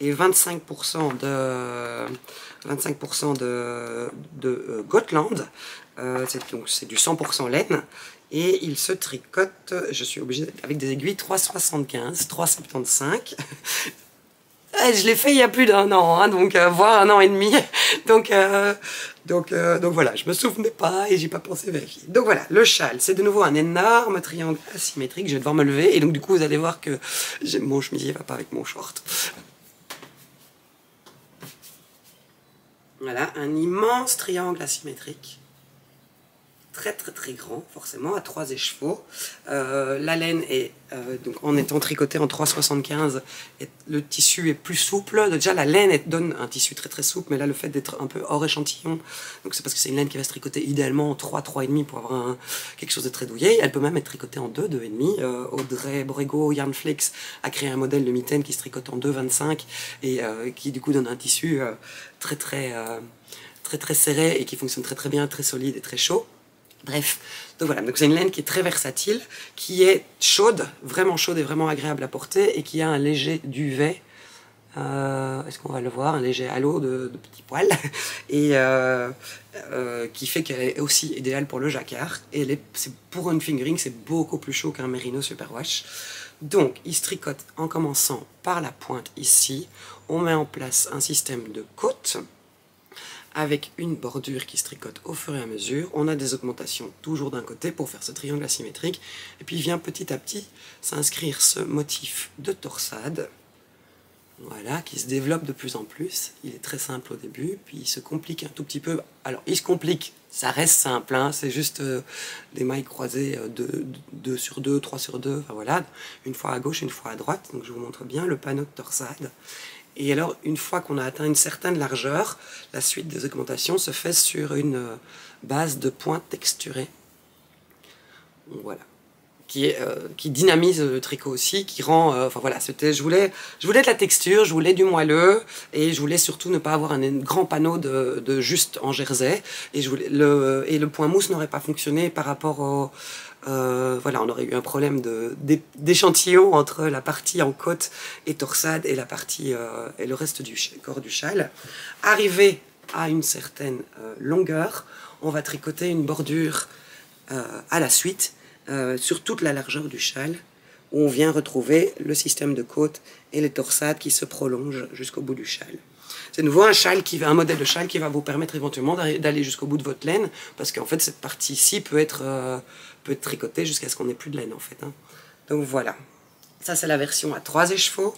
et vingt-cinq pour cent de, vingt-cinq pour cent de, de euh, Gotland. Euh, c'est du cent pour cent laine. Et il se tricote, je suis obligée, avec des aiguilles trois soixante-quinze, trois soixante-quinze. Je l'ai fait il y a plus d'un an, hein, donc euh, voire un an et demi. Donc, euh, donc, euh, donc voilà, je me souvenais pas et j'ai pas pensé vérifier. Donc voilà, le châle, c'est de nouveau un énorme triangle asymétrique. Je vais devoir me lever et donc du coup vous allez voir que mon chemisier va pas avec mon short. Voilà, un immense triangle asymétrique. Très très très grand, forcément, à trois écheveaux. Euh, la laine est, euh, donc en étant tricotée en trois soixante-quinze, le tissu est plus souple. Déjà, la laine est, donne un tissu très très souple, mais là, le fait d'être un peu hors échantillon, donc c'est parce que c'est une laine qui va se tricoter idéalement en trois, trois virgule cinq pour avoir un, quelque chose de très douillet. Elle peut même être tricotée en deux, deux virgule cinq. Euh, Audrey Borrego, Yarnflex, a créé un modèle de mitaine qui se tricote en deux virgule vingt-cinq et euh, qui du coup donne un tissu euh, très très, euh, très très serré et qui fonctionne très très bien, très solide et très chaud. Bref, donc voilà, donc c'est une laine qui est très versatile, qui est chaude, vraiment chaude et vraiment agréable à porter, et qui a un léger duvet, euh, est-ce qu'on va le voir, un léger halo de, de petits poils, et euh, euh, qui fait qu'elle est aussi idéale pour le jacquard, et les, pour une fingering, c'est beaucoup plus chaud qu'un merino superwash. Donc, il se tricote en commençant par la pointe ici, on met en place un système de côte, avec une bordure qui se tricote au fur et à mesure. On a des augmentations toujours d'un côté pour faire ce triangle asymétrique. Et puis vient petit à petit s'inscrire ce motif de torsade, voilà, qui se développe de plus en plus. Il est très simple au début, puis il se complique un tout petit peu. Alors, il se complique, ça reste simple, hein, c'est juste euh, des mailles croisées euh, de deux sur deux, trois sur deux, enfin voilà, une fois à gauche, une fois à droite. Donc je vous montre bien le panneau de torsade. Et alors, une fois qu'on a atteint une certaine largeur, la suite des augmentations se fait sur une base de points texturés. Voilà. qui, est, euh, qui dynamise le tricot aussi, qui rend... Euh, enfin voilà, je voulais, je voulais de la texture, je voulais du moelleux, et je voulais surtout ne pas avoir un, un grand panneau de, de juste en jersey, et, je voulais, le, et le point mousse n'aurait pas fonctionné par rapport au... Euh, voilà, on aurait eu un problème d'échantillon entre la partie en côte et torsade et la partie euh, et le reste du corps du châle. Arrivé à une certaine euh, longueur, on va tricoter une bordure euh, à la suite euh, sur toute la largeur du châle, où on vient retrouver le système de côte et les torsades qui se prolongent jusqu'au bout du châle. C'est de nouveau un, châle qui, un modèle de châle qui va vous permettre éventuellement d'aller jusqu'au bout de votre laine, parce qu'en fait cette partie-ci peut être... Euh, peut tricoter jusqu'à ce qu'on n'ait plus de laine en fait. Hein. Donc voilà, ça c'est la version à trois écheveaux.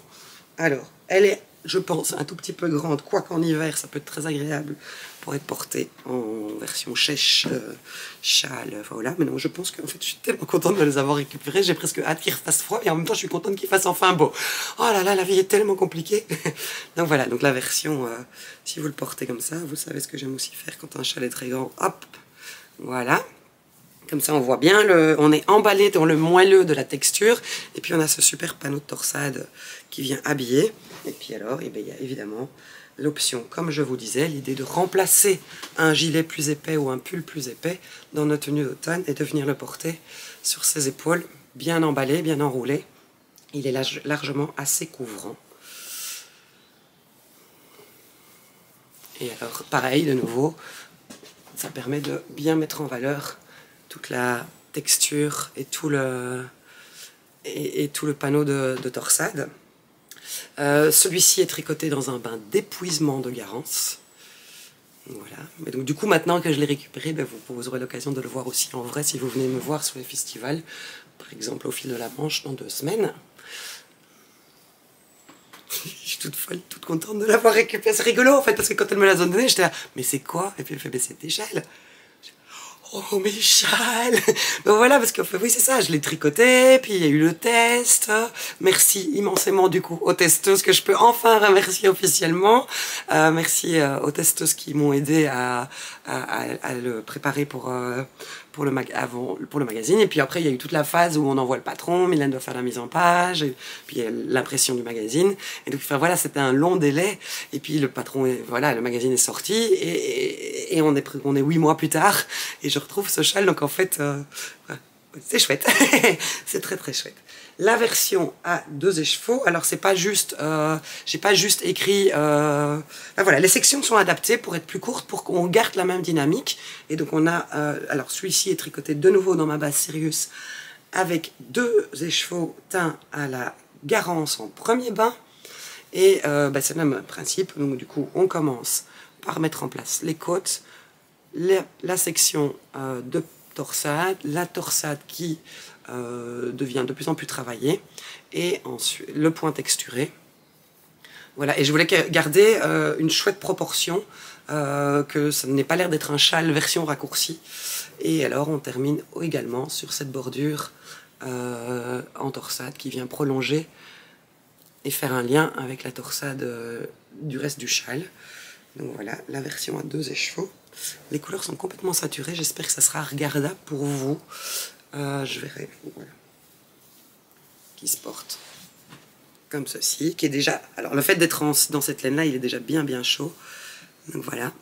Alors, elle est, je pense, un tout petit peu grande, quoiqu'en hiver, ça peut être très agréable pour être portée en version chèche, euh, châle, enfin voilà. Mais non, je pense que en fait, je suis tellement contente de les avoir récupérés, j'ai presque hâte qu'il fasse froid, et en même temps, je suis contente qu'il fasse enfin beau. Oh là là, la vie est tellement compliquée. Donc voilà, donc la version, euh, si vous le portez comme ça, vous savez ce que j'aime aussi faire quand un châle est très grand. Hop, voilà. Comme ça, on voit bien, le, on est emballé dans le moelleux de la texture. Et puis, on a ce super panneau de torsade qui vient habiller. Et puis alors, eh bien, il y a évidemment l'option, comme je vous disais, l'idée de remplacer un gilet plus épais ou un pull plus épais dans notre tenue d'automne et de venir le porter sur ses épaules, bien emballé, bien enroulé. Il est large, largement assez couvrant. Et alors, pareil, de nouveau, ça permet de bien mettre en valeur toute la texture et tout le, et, et tout le panneau de, de torsade. Euh, Celui-ci est tricoté dans un bain d'épuisement de Garance. Voilà. Mais donc, du coup, maintenant que je l'ai récupéré, ben, vous, vous aurez l'occasion de le voir aussi en vrai si vous venez me voir sur les festivals, par exemple au Fil de la Manche dans deux semaines. Je suis toute folle, toute contente de l'avoir récupéré. C'est rigolo en fait, parce que quand elle me l'a donné, j'étais là, mais c'est quoi? Et puis elle fait, mais c'est des châles. Oh mes châles! Donc voilà, parce que oui c'est ça, je l'ai tricoté, puis il y a eu le test. Merci immensément du coup aux testeuses que je peux enfin remercier officiellement. Euh, merci euh, aux testeuses qui m'ont aidé à, à, à, à le préparer pour, euh, pour, le mag avant, pour le magazine. Et puis après il y a eu toute la phase où on envoie le patron, Mylène doit faire la mise en page, et puis l'impression du magazine. Et donc enfin, voilà, c'était un long délai. Et puis le patron, est, voilà, le magazine est sorti, et, et, et on est on est huit mois plus tard. Et je retrouve ce châle, donc en fait euh, c'est chouette. C'est très très chouette. La version à deux écheveaux, alors c'est pas juste euh, j'ai pas juste écrit euh, ben voilà, les sections sont adaptées pour être plus courtes, pour qu'on garde la même dynamique. Et donc on a euh, alors celui-ci est tricoté de nouveau dans ma base Sirius avec deux écheveaux teints à la Garance en premier bain, et euh, ben, c'est le même principe. Donc du coup on commence par mettre en place les côtes, La, la section euh, de torsade, la torsade qui euh, devient de plus en plus travaillée, et ensuite le point texturé. Voilà, et je voulais garder euh, une chouette proportion, euh, que ça n'ait pas l'air d'être un châle version raccourci. Et alors on termine également sur cette bordure euh, en torsade qui vient prolonger et faire un lien avec la torsade euh, du reste du châle. Donc voilà, la version à deux écheveaux. Les couleurs sont complètement saturées, j'espère que ça sera regardable pour vous. Euh, je verrai, voilà, qui se porte comme ceci, qui est déjà... Alors le fait d'être dans cette laine-là, il est déjà bien bien chaud. Donc voilà.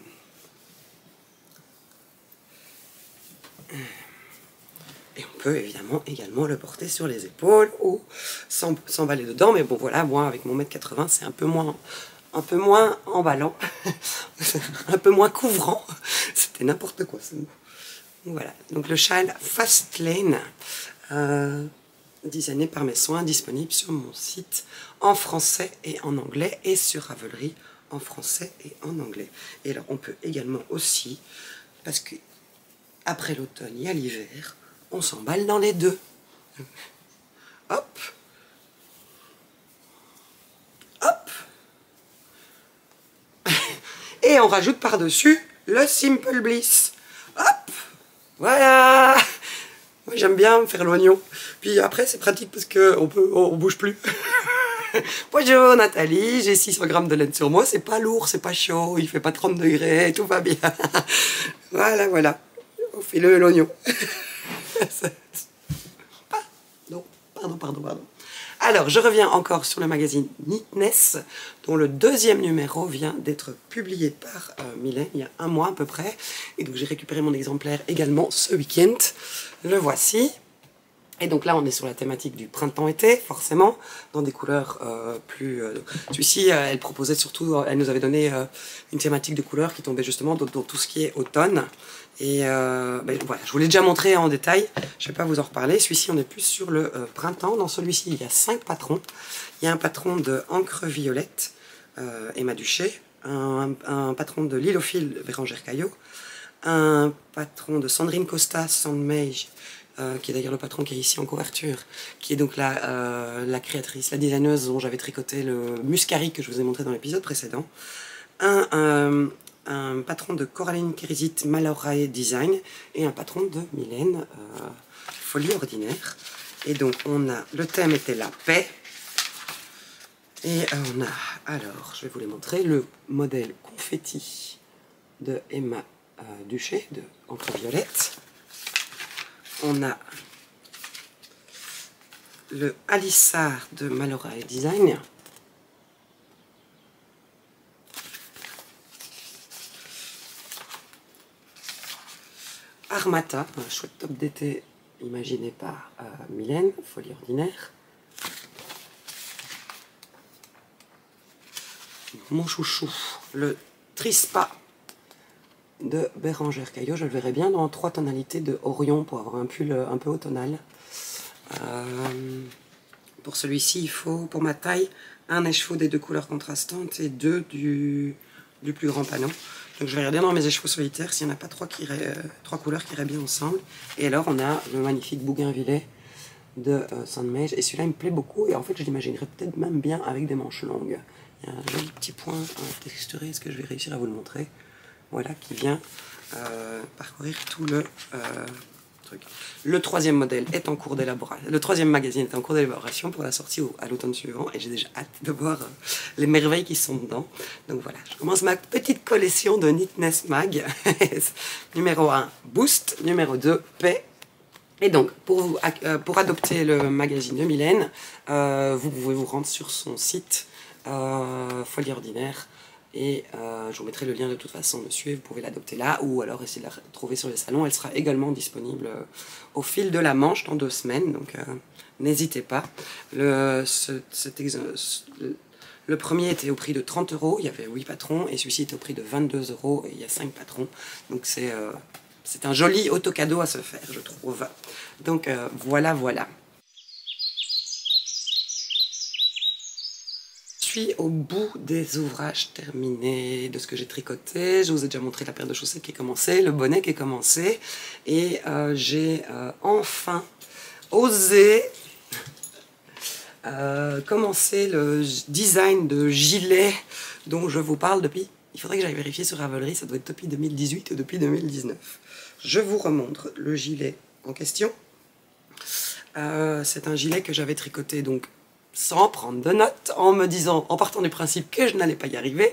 Et on peut évidemment également le porter sur les épaules ou s'emballer dedans. Mais bon voilà, moi avec mon mètre quatre-vingts, c'est un peu moins... un peu moins emballant, un peu moins couvrant, c'était n'importe quoi ce mot. Voilà, donc le châle Fastlane, euh, designé par mes soins, disponible sur mon site en français et en anglais, et sur Ravelry en français et en anglais. Et alors on peut également aussi, parce que après l'automne, il y a l'hiver, on s'emballe dans les deux. Hop, hop. Et on rajoute par-dessus le Simple Bliss. Hop, voilà. Moi j'aime bien me faire l'oignon. Puis après c'est pratique parce qu'on peut, on, on bouge plus. Bonjour Nathalie, j'ai six cents grammes de laine sur moi. C'est pas lourd, c'est pas chaud, il fait pas trente degrés, tout va bien. Voilà, voilà. On fait le l'oignon. pardon, pardon. Alors, je reviens encore sur le magazine Knitness, dont le deuxième numéro vient d'être publié par euh, Mylène il y a un mois à peu près. Et donc, j'ai récupéré mon exemplaire également ce week-end. Le voici. Et donc là, on est sur la thématique du printemps-été, forcément, dans des couleurs euh, plus... Euh, celui-ci, euh, elle proposait surtout, elle nous avait donné euh, une thématique de couleurs qui tombait justement dans, dans tout ce qui est automne. Et euh, ben, voilà, je vous l'ai déjà montré en détail, je ne vais pas vous en reparler. Celui-ci, on est plus sur le euh, printemps. Dans celui-ci, il y a cinq patrons. Il y a un patron de Entre Violettes, euh, Emma Duché, un, un, un patron de L'île au fil, Bérangère Caillot, un patron de Sandrine Costa, Sandmeige, Euh, qui est d'ailleurs le patron qui est ici en couverture, qui est donc la, euh, la créatrice, la designeuse dont j'avais tricoté le muscari que je vous ai montré dans l'épisode précédent. Un, un, un patron de Coraline Kérizit, Malorae Design, et un patron de Mylène, euh, Folie Ordinaire. Et donc on a, le thème était la paix, et on a, alors je vais vous les montrer, le modèle confetti de Emma euh, Duché, de Entre Violettes. On a le Alissard de Malorae Design. Armata, un chouette top d'été imaginé par euh, Mylène, Folie Ordinaire. Mon chouchou, le Trispa de Bérangère Caillot, je le verrai bien dans trois tonalités de Orion pour avoir un pull un peu automnal. Euh, pour celui-ci, il faut, pour ma taille, un écheveau des deux couleurs contrastantes et deux du, du plus grand panneau. Donc je vais regarder dans mes échevaux solitaires s'il n'y en a pas trois, qui, euh, trois couleurs qui iraient bien ensemble. Et alors on a le magnifique bougainvillet de euh, Sandmeige, et celui-là il me plaît beaucoup et en fait je l'imaginerais peut-être même bien avec des manches longues. Il y a un joli petit point texturé, est-ce que je vais réussir à vous le montrer? Voilà, qui vient euh, parcourir tout le euh, truc. Le troisième modèle est en cours d'élaboration. Le troisième magazine est en cours d'élaboration pour la sortie au, à l'automne suivant. Et j'ai déjà hâte de voir euh, les merveilles qui sont dedans. Donc voilà, je commence ma petite collection de Knitness Mag. Numéro un, Boost. Numéro deux, Paix. Et donc, pour, vous, euh, pour adopter le magazine de Mylène, euh, vous pouvez vous rendre sur son site euh, Folie Ordinaire. Et euh, je vous mettrai le lien de toute façon dessus, vous pouvez l'adopter là, ou alors essayer de la trouver sur les salons. Elle sera également disponible euh, au fil de la Manche dans deux semaines, donc euh, n'hésitez pas. Le, ce, cet ex le premier était au prix de trente euros, il y avait huit patrons, et celui-ci était au prix de vingt-deux euros, et il y a cinq patrons. Donc c'est euh, un joli autocadeau à se faire, je trouve. Donc euh, voilà, voilà. Au bout des ouvrages terminés, de ce que j'ai tricoté. Je vous ai déjà montré la paire de chaussettes qui est commencée, le bonnet qui est commencé, et euh, j'ai euh, enfin osé euh, commencer le design de gilet dont je vous parle depuis, il faudrait que j'aille vérifier sur Ravelry, ça doit être depuis deux mille dix-huit ou depuis deux mille dix-neuf. Je vous remontre le gilet en question. Euh, c'est un gilet que j'avais tricoté donc sans prendre de notes, en me disant, en partant du principe que je n'allais pas y arriver.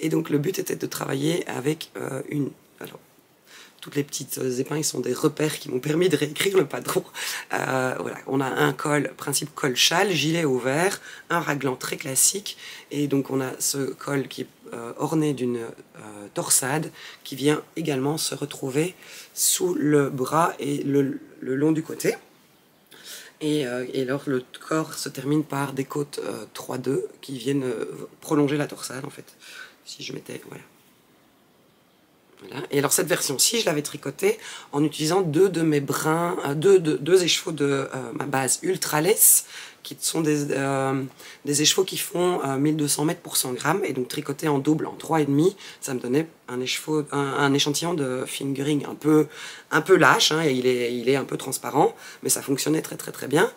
Et donc le but était de travailler avec euh, une... Alors, toutes les petites épingles sont des repères qui m'ont permis de réécrire le patron. Euh, voilà, on a un col, principe col-châle, gilet ouvert, un raglan très classique. Et donc on a ce col qui est euh, orné d'une euh, torsade qui vient également se retrouver sous le bras et le, le long du côté. Et, euh, et alors le corps se termine par des côtes euh, trois deux qui viennent euh, prolonger la torsade en fait. Si je mettais, voilà. Voilà. Et alors cette version-ci, je l'avais tricotée en utilisant deux de mes brins, euh, deux, deux, deux écheveaux de euh, ma base ultra laisse, qui sont des, euh, des écheveaux qui font euh, mille deux cents mètres pour cent grammes, et donc tricotés en double, en trois virgule cinq, ça me donnait un, écheveau, un, un échantillon de fingering un peu, un peu lâche, hein, et il est, il est un peu transparent, mais ça fonctionnait très très très bien.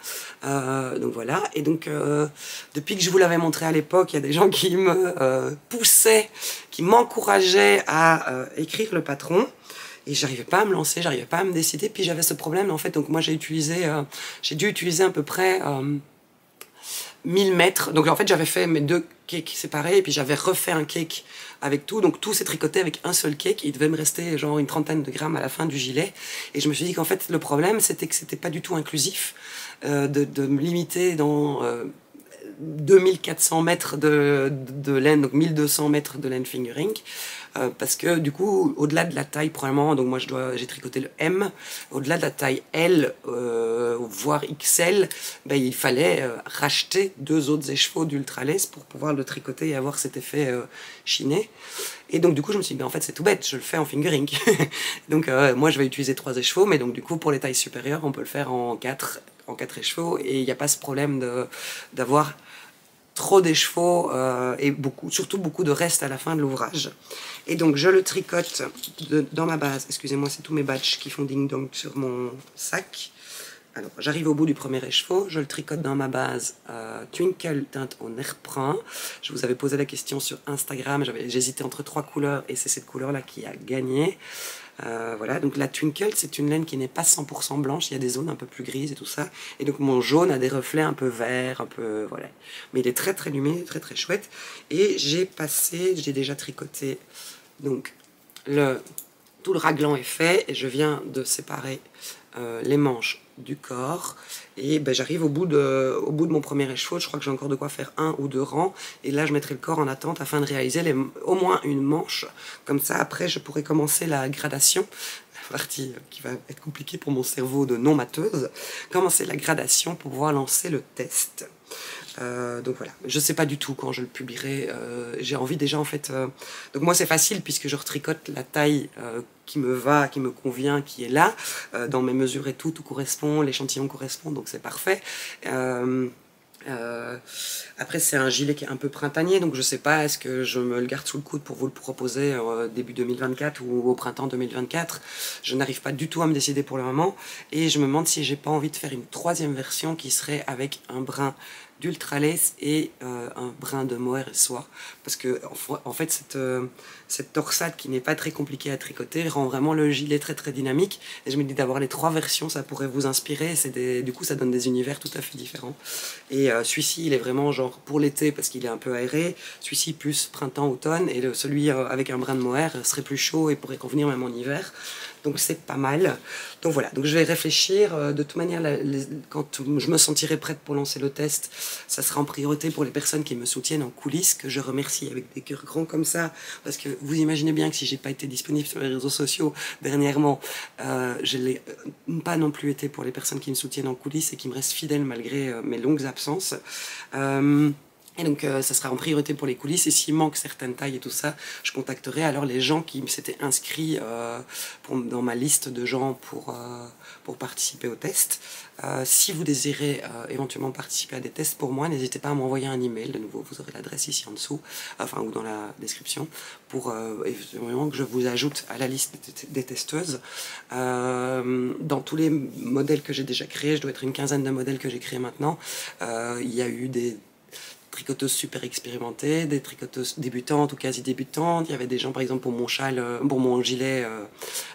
Euh, donc voilà, et donc euh, depuis que je vous l'avais montré à l'époque, il y a des gens qui me euh, poussaient, qui m'encourageaient à euh, écrire le patron, et j'arrivais pas à me lancer, j'arrivais pas à me décider, puis j'avais ce problème en fait, donc moi j'ai utilisé, euh, j'ai dû utiliser à peu près... Euh, mille mètres. Donc là, en fait, j'avais fait mes deux cakes séparés et puis j'avais refait un cake avec tout. Donc tout s'est tricoté avec un seul cake. Il devait me rester genre une trentaine de grammes à la fin du gilet. Et je me suis dit qu'en fait, le problème, c'était que c'était pas du tout inclusif euh, de, de me limiter dans euh, deux mille quatre cents mètres de, de, de laine, donc mille deux cents mètres de laine fingering. Euh, parce que du coup, au-delà de la taille, probablement, donc moi je dois, j'ai tricoté le M, au-delà de la taille L, euh, voire X L, ben, il fallait euh, racheter deux autres écheveaux d'ultralace pour pouvoir le tricoter et avoir cet effet euh, chiné. Et donc du coup, je me suis dit, ben, en fait c'est tout bête, je le fais en fingering. Donc euh, moi je vais utiliser trois écheveaux, mais donc du coup pour les tailles supérieures, on peut le faire en quatre, en quatre écheveaux, et il n'y a pas ce problème de, d'avoir trop d'écheveaux euh, et beaucoup, surtout beaucoup de reste à la fin de l'ouvrage. Et donc je le tricote de, dans ma base. Excusez-moi, c'est tous mes batchs qui font ding-dong sur mon sac. Alors j'arrive au bout du premier écheveau, je le tricote dans ma base euh, Twinkle teinte en air brun. Je vous avais posé la question sur Instagram, j'hésitais entre trois couleurs et c'est cette couleur-là qui a gagné. Euh, voilà, donc la Twinkle, c'est une laine qui n'est pas cent pour cent blanche, il y a des zones un peu plus grises et tout ça, et donc mon jaune a des reflets un peu verts, un peu, voilà, mais il est très très lumineux, très très chouette. Et j'ai passé, j'ai déjà tricoté, donc le, tout le raglan est fait, et je viens de séparer euh, les manches du corps, et ben, j'arrive au bout de, au bout de mon premier écheveau. Je crois que j'ai encore de quoi faire un ou deux rangs, et là je mettrai le corps en attente afin de réaliser les, au moins une manche. Comme ça après je pourrai commencer la gradation, la partie qui va être compliquée pour mon cerveau de non mateuse, commencer la gradation pour pouvoir lancer le test. Euh, donc voilà, je sais pas du tout quand je le publierai, euh, j'ai envie déjà en fait, euh... donc moi c'est facile puisque je retricote la taille euh, qui me va, qui me convient, qui est là, euh, dans mes mesures et tout, tout correspond, l'échantillon correspond, donc c'est parfait. Euh... Euh, après c'est un gilet qui est un peu printanier, donc je sais pas, est-ce que je me le garde sous le coude pour vous le proposer euh, début deux mille vingt-quatre ou au printemps deux mille vingt-quatre. Je n'arrive pas du tout à me décider pour le moment, et je me demande si j'ai pas envie de faire une troisième version qui serait avec un brin d'ultralace et euh, un brin de mohair et soie, parce que en fait cette, euh, cette torsade qui n'est pas très compliquée à tricoter rend vraiment le gilet très très dynamique, et je me dis d'avoir les trois versions, ça pourrait vous inspirer, c'est des, du coup ça donne des univers tout à fait différents. Et euh, celui-ci il est vraiment genre pour l'été parce qu'il est un peu aéré, celui-ci plus printemps-automne, et le, celui euh, avec un brin de mohair serait plus chaud et pourrait convenir même en hiver. Donc c'est pas mal. Donc voilà, donc je vais réfléchir. De toute manière, les, quand je me sentirai prête pour lancer le test, ça sera en priorité pour les personnes qui me soutiennent en coulisses, que je remercie avec des cœurs grands comme ça, parce que vous imaginez bien que si j'ai pas été disponible sur les réseaux sociaux dernièrement, euh, je l'ai pas non plus été pour les personnes qui me soutiennent en coulisses et qui me restent fidèles malgré euh, mes longues absences. Euh, Et donc euh, ça sera en priorité pour les coulisses, et s'il manque certaines tailles et tout ça, je contacterai alors les gens qui s'étaient inscrits euh, pour, dans ma liste de gens pour, euh, pour participer au test. Euh, si vous désirez euh, éventuellement participer à des tests pour moi, n'hésitez pas à m'envoyer un email, de nouveau vous aurez l'adresse ici en dessous, enfin ou dans la description, pour euh, évidemment que je vous ajoute à la liste des testeuses. Euh, dans tous les modèles que j'ai déjà créés, je dois être une quinzaine de modèles que j'ai créés maintenant, euh, il y a eu des tricoteuses super expérimentées, des tricoteuses débutantes ou quasi débutantes. Il y avait des gens, par exemple, pour mon châle, pour mon gilet euh,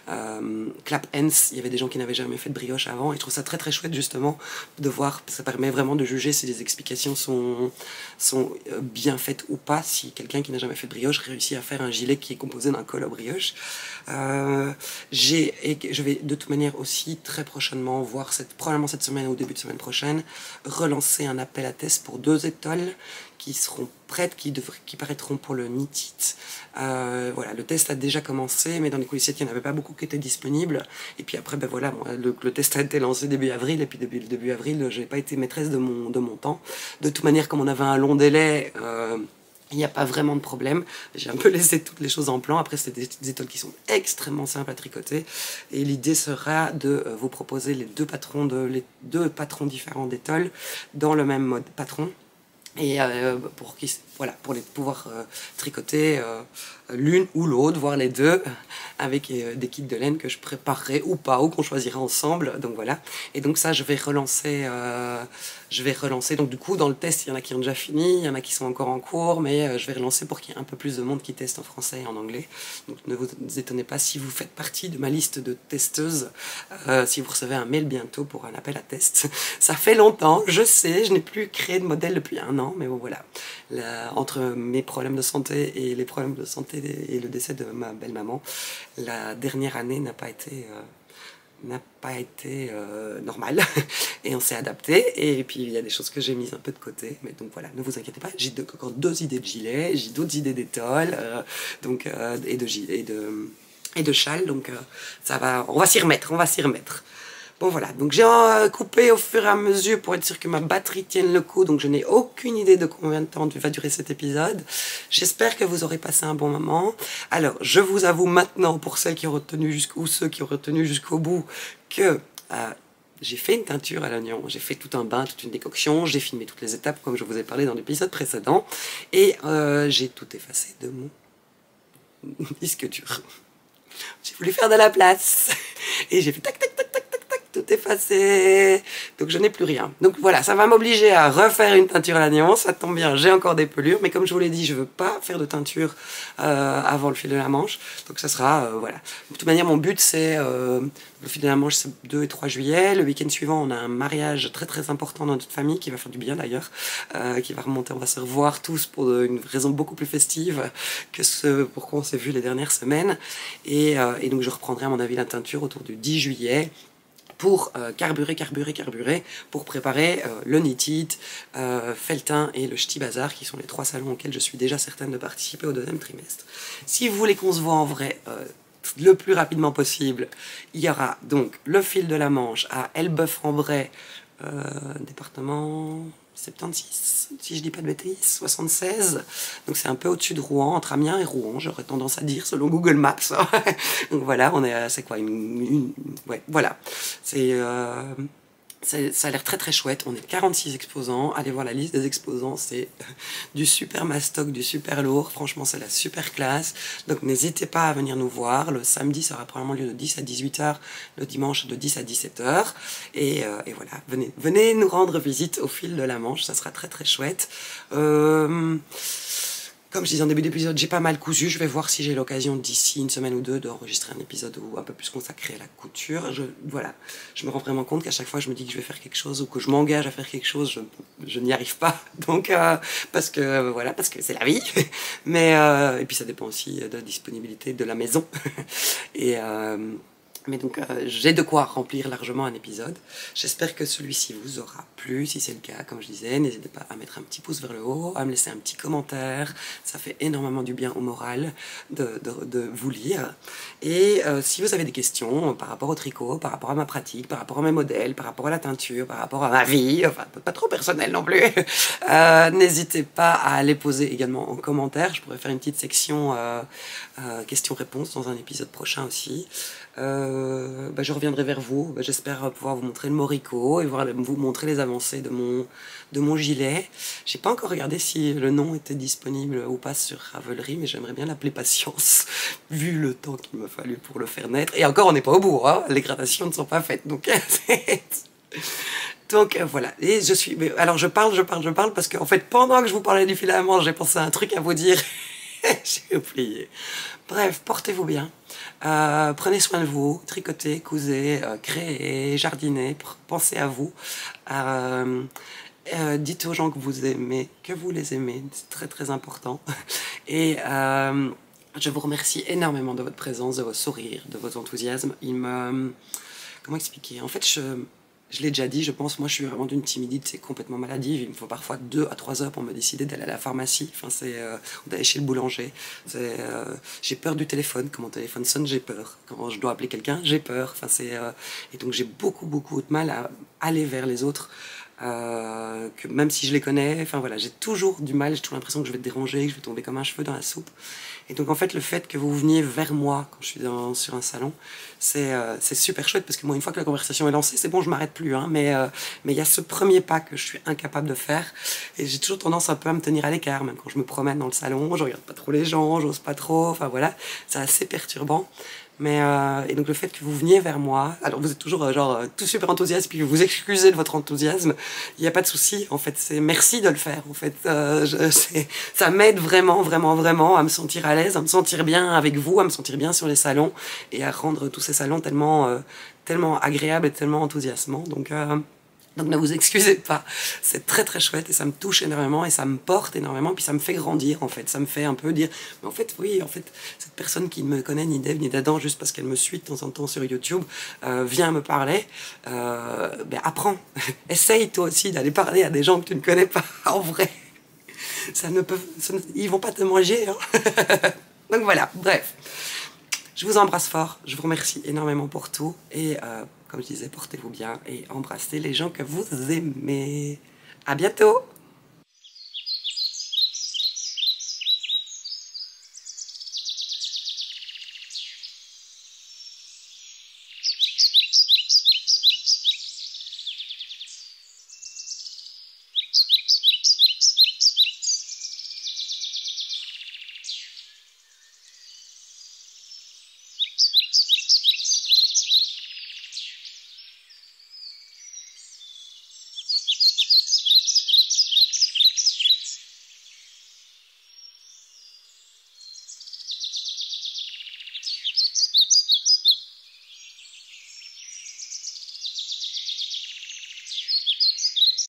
euh, Clap Hands, il y avait des gens qui n'avaient jamais fait de brioche avant. Et je trouve ça très très chouette, justement, de voir, ça permet vraiment de juger si les explications sont, sont bien faites ou pas, si quelqu'un qui n'a jamais fait de brioche réussit à faire un gilet qui est composé d'un col à brioche. Euh, j'ai, et je vais de toute manière aussi très prochainement, voire cette, probablement cette semaine ou au début de semaine prochaine, relancer un appel à test pour deux étoiles qui seront prêtes, qui, devra... qui paraîtront pour le Nitit. Euh, voilà, le test a déjà commencé, mais dans les coulissettes, il n'y en avait pas beaucoup qui étaient disponibles. Et puis après, ben voilà, bon, le, le test a été lancé début avril, et puis depuis le début avril, je n'ai pas été maîtresse de mon, de mon temps. De toute manière, comme on avait un long délai, euh, il n'y a pas vraiment de problème. J'ai un peu laissé toutes les choses en plan. Après, c'est des, des étoiles qui sont extrêmement simples à tricoter. Et l'idée sera de vous proposer les deux patrons, de, les deux patrons différents d'étoiles dans le même mode patron. Et euh, pour, qui, voilà, pour les pouvoir euh, tricoter euh, l'une ou l'autre, voire les deux, avec des kits de laine que je préparerai ou pas, ou qu'on choisira ensemble, donc voilà. Et donc ça, je vais relancer, euh, je vais relancer, donc du coup dans le test, il y en a qui ont déjà fini, il y en a qui sont encore en cours, mais je vais relancer pour qu'il y ait un peu plus de monde qui teste en français et en anglais. Donc ne vous étonnez pas si vous faites partie de ma liste de testeuses, euh, si vous recevez un mail bientôt pour un appel à test. Ça fait longtemps, je sais, je n'ai plus créé de modèle depuis un an, mais bon voilà. Là, entre mes problèmes de santé et les problèmes de santé et le décès de ma belle-maman, la dernière année n'a pas été, euh, n'a pas été euh, normale, et on s'est adapté, et puis il y a des choses que j'ai mises un peu de côté, mais donc voilà, ne vous inquiétez pas, j'ai encore deux idées de gilets, j'ai d'autres idées d'étoiles, euh, donc euh, et de gilets, et de, et de châles, donc euh, ça va, on va s'y remettre, on va s'y remettre. Bon voilà, donc j'ai coupé au fur et à mesure pour être sûr que ma batterie tienne le coup, donc je n'ai aucune idée de combien de temps va durer cet épisode. J'espère que vous aurez passé un bon moment. Alors, je vous avoue maintenant, pour celles qui ont retenu jusqu'au, ou ceux qui ont retenu jusqu'au bout, que... Euh, j'ai fait une teinture à l'oignon, j'ai fait tout un bain, toute une décoction, j'ai filmé toutes les étapes comme je vous ai parlé dans l'épisode précédent, et euh, j'ai tout effacé de mon disque dur. J'ai voulu faire de la place, et j'ai fait tac tac tac tac tac tac, tout effacé, donc je n'ai plus rien. Donc voilà, ça va m'obliger à refaire une teinture à l'oignon, ça tombe bien, j'ai encore des pelures, mais comme je vous l'ai dit, je ne veux pas faire de teinture euh, avant le fil de la manche, donc ça sera, euh, voilà. De toute manière, mon but c'est... Euh, le fil de la manche, c'est deux et trois juillet. Le week-end suivant, on a un mariage très très important dans notre famille, qui va faire du bien d'ailleurs, euh, qui va remonter, on va se revoir tous pour une raison beaucoup plus festive que ce pourquoi on s'est vu les dernières semaines. Et, euh, et donc je reprendrai à mon avis la teinture autour du dix juillet pour euh, carburer, carburer, carburer, pour préparer euh, le Nitit, euh, Felletin et le Ch'ti Bazar, qui sont les trois salons auxquels je suis déjà certaine de participer au deuxième trimestre. Si vous voulez qu'on se voit en vrai... Euh, le plus rapidement possible, il y aura donc le fil de la Manche à Elbeuf-en-Bray, euh, département soixante-seize, si je dis pas de bêtises, soixante-seize, donc c'est un peu au-dessus de Rouen, entre Amiens et Rouen, j'aurais tendance à dire, selon Google Maps. Donc voilà, on est, c'est quoi, une, une, ouais, voilà, c'est... Euh... ça a l'air très très chouette, on est quarante-six exposants, allez voir la liste des exposants, c'est du super mastoc, du super lourd, franchement c'est la super classe, donc n'hésitez pas à venir nous voir, le samedi ça aura probablement lieu de dix à dix-huit heures, le dimanche de dix à dix-sept heures, et, euh, et voilà, venez, venez nous rendre visite au fil de la Manche, ça sera très très chouette. Euh... Comme je disais en début d'épisode, j'ai pas mal cousu, je vais voir si j'ai l'occasion d'ici une semaine ou deux d'enregistrer un épisode où un peu plus consacré à la couture. Je, voilà, je me rends vraiment compte qu'à chaque fois je me dis que je vais faire quelque chose ou que je m'engage à faire quelque chose, je, je n'y arrive pas. Donc, euh, parce que voilà, parce que c'est la vie. Mais, euh, et puis ça dépend aussi de la disponibilité de la maison. Et... Euh, Mais donc euh, j'ai de quoi remplir largement un épisode. J'espère que celui-ci vous aura plu. Si c'est le cas, comme je disais, n'hésitez pas à mettre un petit pouce vers le haut, à me laisser un petit commentaire. Ça fait énormément du bien au moral de, de, de vous lire. Et euh, si vous avez des questions par rapport au tricot, par rapport à ma pratique, par rapport à mes modèles, par rapport à la teinture, par rapport à ma vie, enfin pas trop personnel non plus, euh, n'hésitez pas à les poser également en commentaire. Je pourrais faire une petite section euh, euh, questions-réponses dans un épisode prochain aussi. Euh, bah, je reviendrai vers vous, bah, j'espère pouvoir vous montrer le Morico et voir, vous montrer les avancées de mon, de mon gilet. J'ai pas encore regardé si le nom était disponible ou pas sur Ravelry, mais j'aimerais bien l'appeler Patience, vu le temps qu'il m'a fallu pour le faire naître. Et encore, on n'est pas au bout, hein, les gradations ne sont pas faites, donc... Donc euh, voilà, et je suis... Mais, alors je parle, je parle, je parle, parce qu'en fait, pendant que je vous parlais du fil à la manche, j'ai pensé à un truc à vous dire... J'ai oublié. Bref, portez-vous bien, euh, prenez soin de vous, tricotez, cousez, euh, créez, jardinez, pensez à vous, euh, euh, dites aux gens que vous aimez, que vous les aimez, c'est très très important, et euh, je vous remercie énormément de votre présence, de vos sourires, de votre enthousiasme. Il me... Comment expliquer? En fait, je... Je l'ai déjà dit, je pense, moi je suis vraiment d'une timidité complètement maladive, il me faut parfois deux à trois heures pour me décider d'aller à la pharmacie, enfin, euh, d'aller chez le boulanger, euh, j'ai peur du téléphone, quand mon téléphone sonne j'ai peur, quand je dois appeler quelqu'un j'ai peur, enfin, euh, et donc j'ai beaucoup beaucoup de mal à aller vers les autres, euh, que même si je les connais, enfin voilà, j'ai toujours du mal, j'ai toujours l'impression que je vais te déranger, que je vais tomber comme un cheveu dans la soupe. Et donc en fait, le fait que vous veniez vers moi quand je suis dans, sur un salon, c'est euh, super chouette, parce que moi, une fois que la conversation est lancée, c'est bon, je m'arrête plus, hein, mais euh, mais il y a ce premier pas que je suis incapable de faire, et j'ai toujours tendance un peu à me tenir à l'écart, même quand je me promène dans le salon, je regarde pas trop les gens, j'ose pas trop, enfin voilà, c'est assez perturbant. Mais euh, et donc le fait que vous veniez vers moi, alors vous êtes toujours euh, genre tout super enthousiaste, puis vous excusez de votre enthousiasme, il n'y a pas de souci, en fait, c'est merci de le faire, en fait, euh, je, ça m'aide vraiment, vraiment, vraiment à me sentir à l'aise, à me sentir bien avec vous, à me sentir bien sur les salons, et à rendre tous ces salons tellement, euh, tellement agréables et tellement enthousiasmants, donc... Euh Donc ne vous excusez pas, c'est très très chouette et ça me touche énormément et ça me porte énormément, puis ça me fait grandir en fait, ça me fait un peu dire mais en fait oui, en fait cette personne qui ne me connaît ni d'Ève ni d'Adam juste parce qu'elle me suit de temps en temps sur YouTube, euh, vient me parler, euh, ben apprends, essaye toi aussi d'aller parler à des gens que tu ne connais pas en vrai, ça ne peut, ça ne, ils vont pas te manger hein. Donc voilà, bref, je vous embrasse fort, je vous remercie énormément pour tout et euh, comme je disais, portez-vous bien et embrassez les gens que vous aimez. À bientôt!